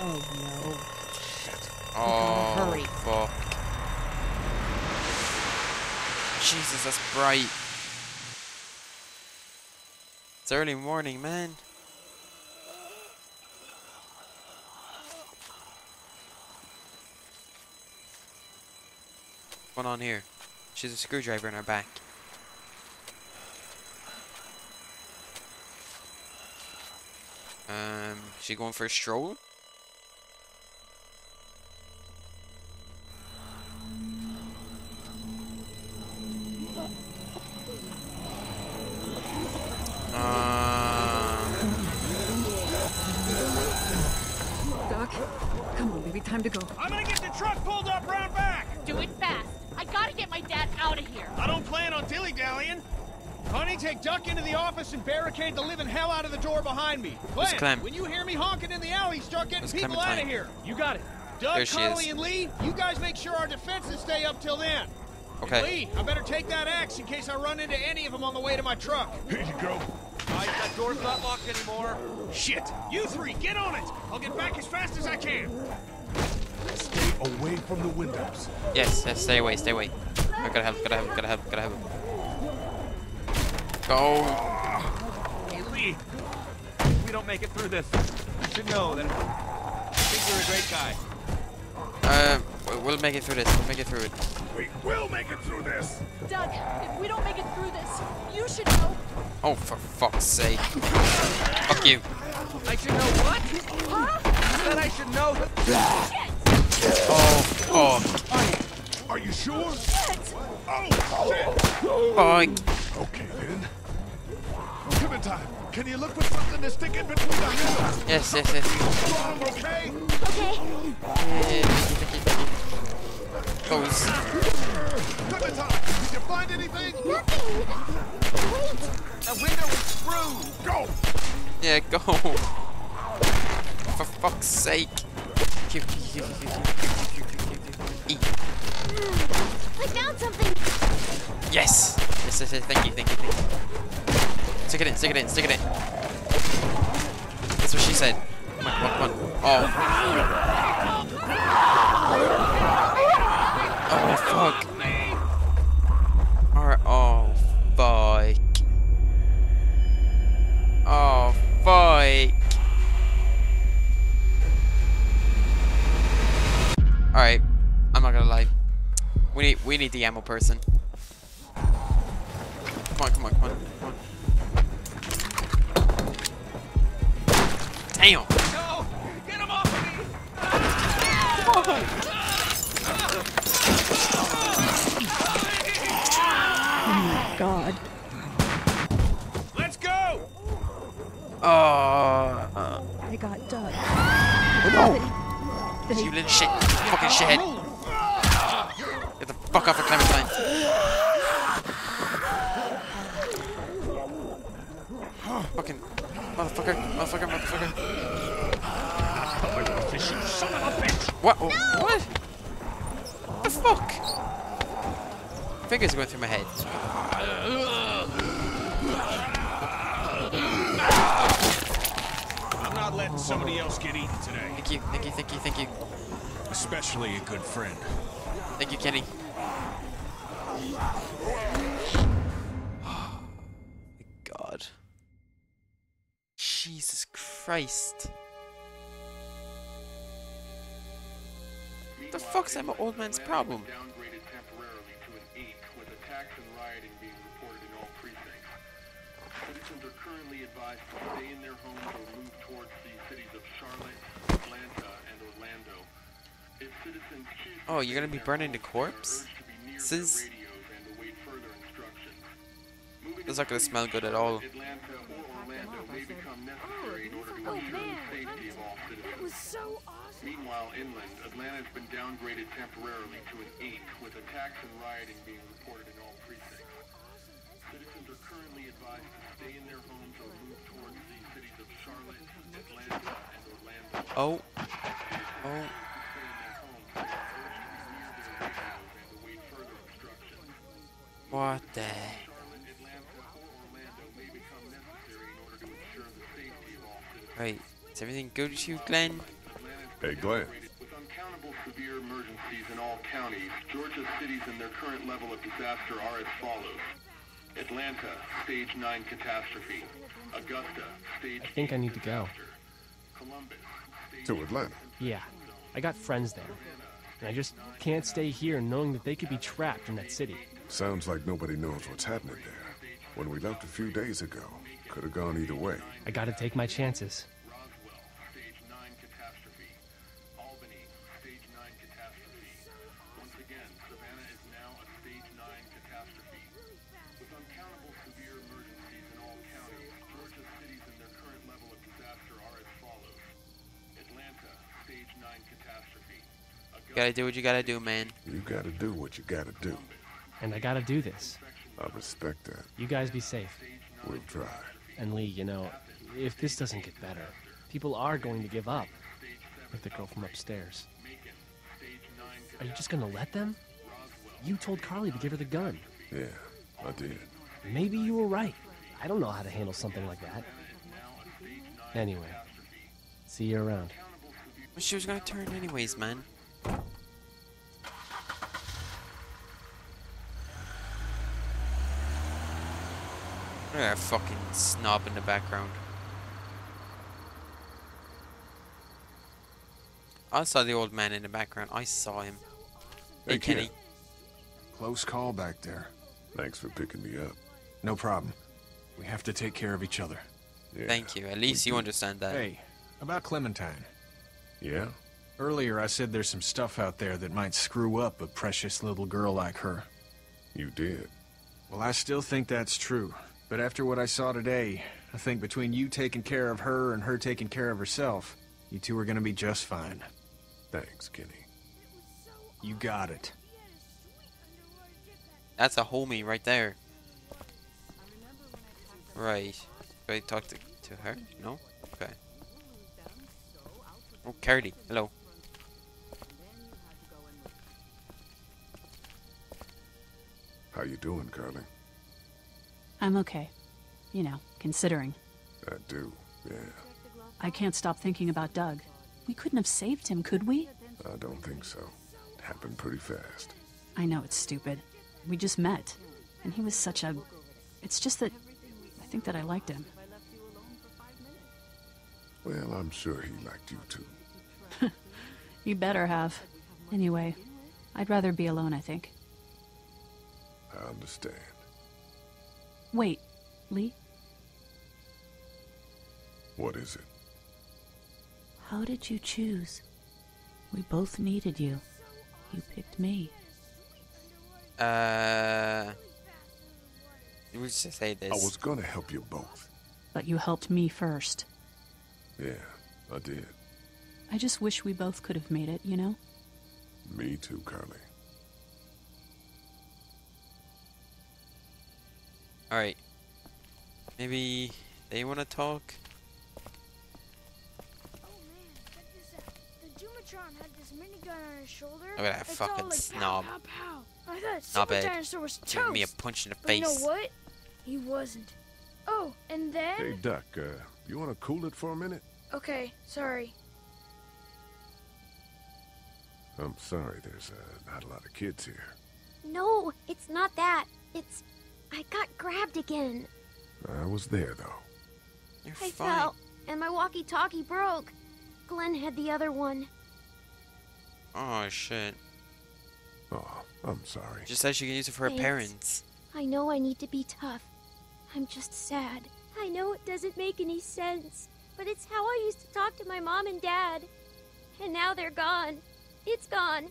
Oh no. Shit. Oh, hurry. Fuck. Jesus, that's bright. It's early morning, man. What's going on here? She's a screwdriver in her back. She going for a stroll? Doc, come on, baby, time to go. I'm gonna get the truck pulled up round back! Do it fast. I gotta get my dad out of here. I don't plan on dilly-dallying. Honey, take Duck into the office and barricade the living hell out of the door behind me. Glenn, when you hear me honking in the alley, start getting people out of here. You got it. Doug, Carley, and Lee, you guys make sure our defenses stay up till then. Okay. And Lee, I better take that axe in case I run into any of them on the way to my truck. Here you go. That door's not locked anymore. Shit. You three, get on it. I'll get back as fast as I can. Stay away from the windows. Yes, yes, stay away, stay away. I gotta help, gotta help, gotta help, gotta help. Go. Hey, Lee. If we don't make it through this, you should know that I think you're a great guy. We'll make it through this. We'll make it through it. We will make it through this. Doug, if we don't make it through this, you should know. Oh, for fuck's sake. Fuck you. I should know what? Huh? That I should know. Shit. Oh, fuck. Are you sure? Shit. Oh, shit. Fuck. Okay, then. Clementine, can you look for something to stick in between the hands? Yes, yes, yes. Okay. Okay. goes. Clementine, did you find anything? Nothing. Wait. The window is through. Go. Yeah, go. For fuck's sake. I found something. Yes. Yes, yes, yes. Thank you, thank you, thank you. Stick it in, stick it in, stick it in. That's what she said. Come on, come on, come on. Oh. Oh, fuck. Alright, oh, fuck. Oh, fuck. Alright, I'm not gonna lie. We need the ammo person. Come on, come on, come on, come on. Damn! No! Get him off of me! Oh my god. Let's go! I got Doug. Oh, no! You little shit, fucking shithead. Get the fuck off of Clementine. Fucking... Motherfucker, motherfucker, motherfucker. Son of a bitch. What? No. What? What the fuck? Fingers are going through my head. I'm not letting somebody else get eaten today. Thank you, thank you, thank you, thank you. Especially a good friend. Thank you, Kenny. Jesus Christ. What the fuck's that old man's problem? Citizens are currently advised to stay in their homes or move towards the cities of Charlotte, Atlanta, and Orlando. If citizens choose to... Oh, you're gonna be burning the corpse? This is... This is not gonna smell good at all. So awesome. Meanwhile, inland, Atlanta's been downgraded temporarily to an 8, with attacks and rioting being reported in all precincts. Citizens are currently advised to stay in their homes or move towards the cities of Charlotte, Atlanta, and Orlando. Oh. Oh. What the heck? Right. Is everything good with you, Glenn? Hey, Glenn. With uncountable severe emergencies in all counties, Georgia's cities and their current level of disaster are as follows. Atlanta, stage 9 catastrophe. Augusta, stage 8. I think I need to go. Columbus, stage to Atlanta? Yeah. I got friends there. And I just can't stay here knowing that they could be trapped in that city. Sounds like nobody knows what's happening there. When we left a few days ago, could have gone either way. I gotta take my chances. You gotta do what you gotta do, man. You gotta do what you gotta do. And I gotta do this. I respect that. You guys be safe. We'll try. And Lee, you know, if this doesn't get better, people are going to give up. Like the girl from upstairs. Are you just gonna let them? You told Carley to give her the gun. Yeah, I did. Maybe you were right. I don't know how to handle something like that. Anyway, see you around. Well, she was gonna turn anyways, man. Look at that fucking snob in the background. I saw the old man in the background. I saw him. Hey, Kenny. Close call back there. Thanks for picking me up. No problem. We have to take care of each other. Yeah, thank you. At least you understand that. Hey, about Clementine. Yeah? Earlier I said there's some stuff out there that might screw up a precious little girl like her. You did. Well, I still think that's true. But after what I saw today, I think between you taking care of her and her taking care of herself, you two are gonna be just fine. Thanks, Kenny. You got it. That's a homie right there. Right. Should I talk to her? No? Okay. Oh, Carley. Hello. How you doing, Carley? I'm okay. You know, considering. I do, yeah. I can't stop thinking about Doug. We couldn't have saved him, could we? I don't think so. It happened pretty fast. I know it's stupid. We just met. And he was such a... It's just that... I think that I liked him. Well, I'm sure he liked you too. You better have. Anyway, I'd rather be alone, I think. I understand. Wait, Lee? What is it? How did you choose? We both needed you. You picked me. We should say this. I was gonna help you both. But you helped me first. Yeah, I did. I just wish we both could have made it, you know? Me too, Carley. Alright. Maybe they want to talk? Oh man, the Jumatron had this minigun on his shoulder. Look at that fucking snob. Pow, pow, pow. I thought Super Dinosaur was toast. Give me a punch in the face. You know what? He wasn't. Oh, and then... Hey, Duck, you want to cool it for a minute? Okay, sorry. I'm sorry, there's not a lot of kids here. No, it's not that. It's... I got grabbed again. I was there, though. You're fine. I fell, and my walkie-talkie broke. Glenn had the other one. Oh, shit. Oh, I'm sorry. Just said she can use it for her parents. I know I need to be tough. I'm just sad. I know it doesn't make any sense, but it's how I used to talk to my mom and dad. And now they're gone. It's gone.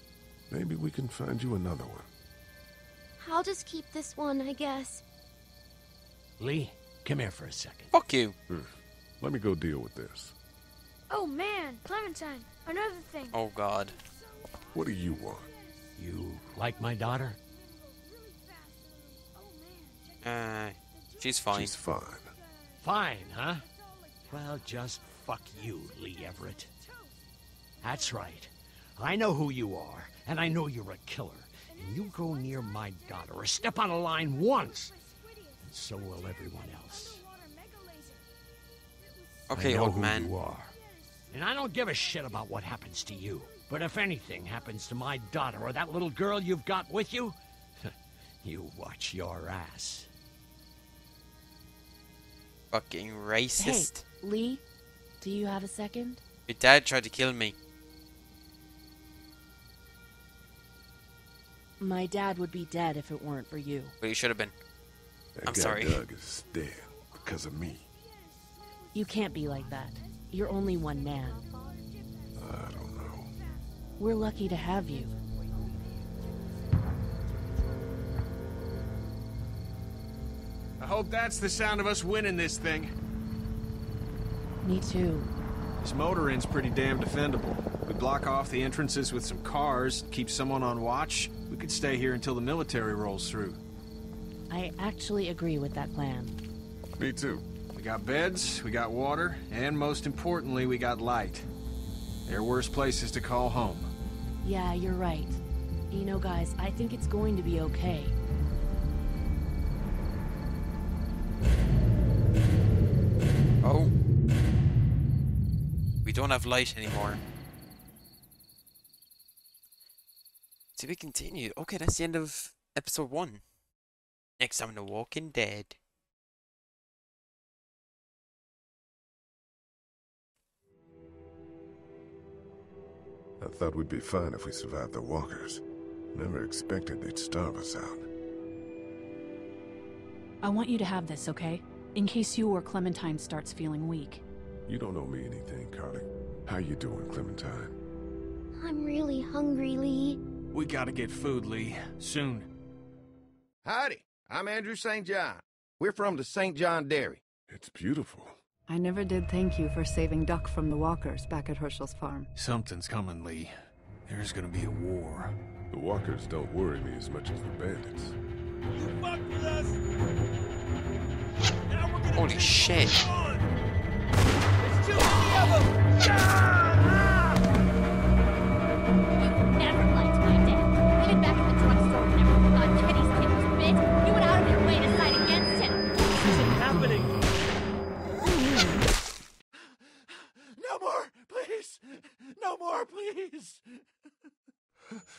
Maybe we can find you another one. I'll just keep this one, I guess. Lee, come here for a second. Fuck you. Let me go deal with this. Oh, man. Clementine, another thing. Oh, God. What do you want? You like my daughter? She's fine. She's fine. Fine, huh? Well, just fuck you, Lee Everett. That's right. I know who you are, and I know you're a killer. You go near my daughter or step on a line once, and so will everyone else. Okay, old man. I know who you are, and I don't give a shit about what happens to you. But if anything happens to my daughter or that little girl you've got with you, you watch your ass. Fucking racist. Hey, Lee, do you have a second? Your dad tried to kill me. My dad would be dead if it weren't for you. But he should have been. I'm sorry. Doug is dead because of me. You can't be like that. You're only one man. I don't know. We're lucky to have you. I hope that's the sound of us winning this thing. Me too. This motor inn's pretty damn defendable. We block off the entrances with some cars, keep someone on watch. We could stay here until the military rolls through. I actually agree with that plan. Me too. We got beds, we got water, and most importantly, we got light. There are worse places to call home. Yeah, you're right. You know, guys, I think it's going to be okay. Oh. We don't have light anymore. To be continued. Okay, that's the end of episode 1. Next time on The Walking Dead. I thought we'd be fine if we survived the walkers. Never expected they'd starve us out. I want you to have this, okay? In case you or Clementine starts feeling weak. You don't owe me anything, Carley. How you doing, Clementine? I'm really hungry, Lee. We gotta get food, Lee. Soon. Howdy. I'm Andrew St. John. We're from the St. John Dairy. It's beautiful. I never did thank you for saving Duck from the walkers back at Hershel's farm. Something's coming, Lee. There's gonna be a war. The walkers don't worry me as much as the bandits. You fucked with us. Now we're gonna holy shit. There's too many of them. Ah! You never liked my dad. Even back in the drugstore, we never thought Kenny's kid was a bitch. You went out of your way to side against him. This isn't happening. No more, please. No more, please.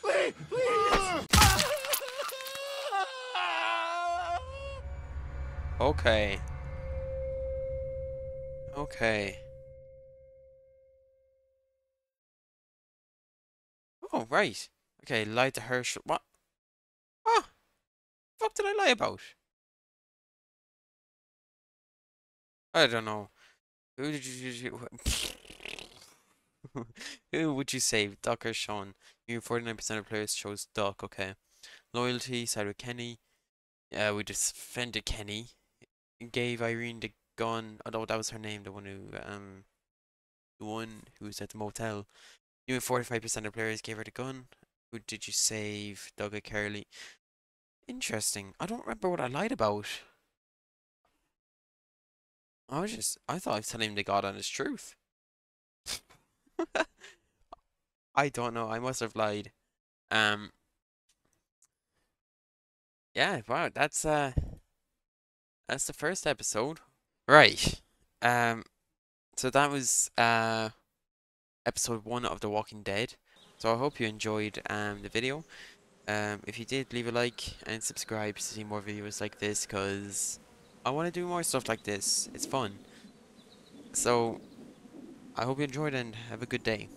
Lee, please! Okay. Okay. Oh, right. Okay, lied to Hershel. What? Ah! The fuck did I lie about? I don't know. Who did you... Who would you save, Duck or Shawn? You 49% of players chose Duck. Okay, loyalty side with Kenny. We defended Kenny. Gave Irene the gun. Although that was her name, the one who was at the motel. You 45% of players gave her the gun. Who did you save, Doug or Carley? Interesting. I don't remember what I lied about. I thought I was telling him the god honest truth. I don't know. I must have lied. Yeah. Wow. That's the first episode. Right. So that was episode 1 of The Walking Dead. So I hope you enjoyed the video. If you did, leave a like and subscribe to see more videos like this, because I want to do more stuff like this. It's fun. So I hope you enjoyed and have a good day.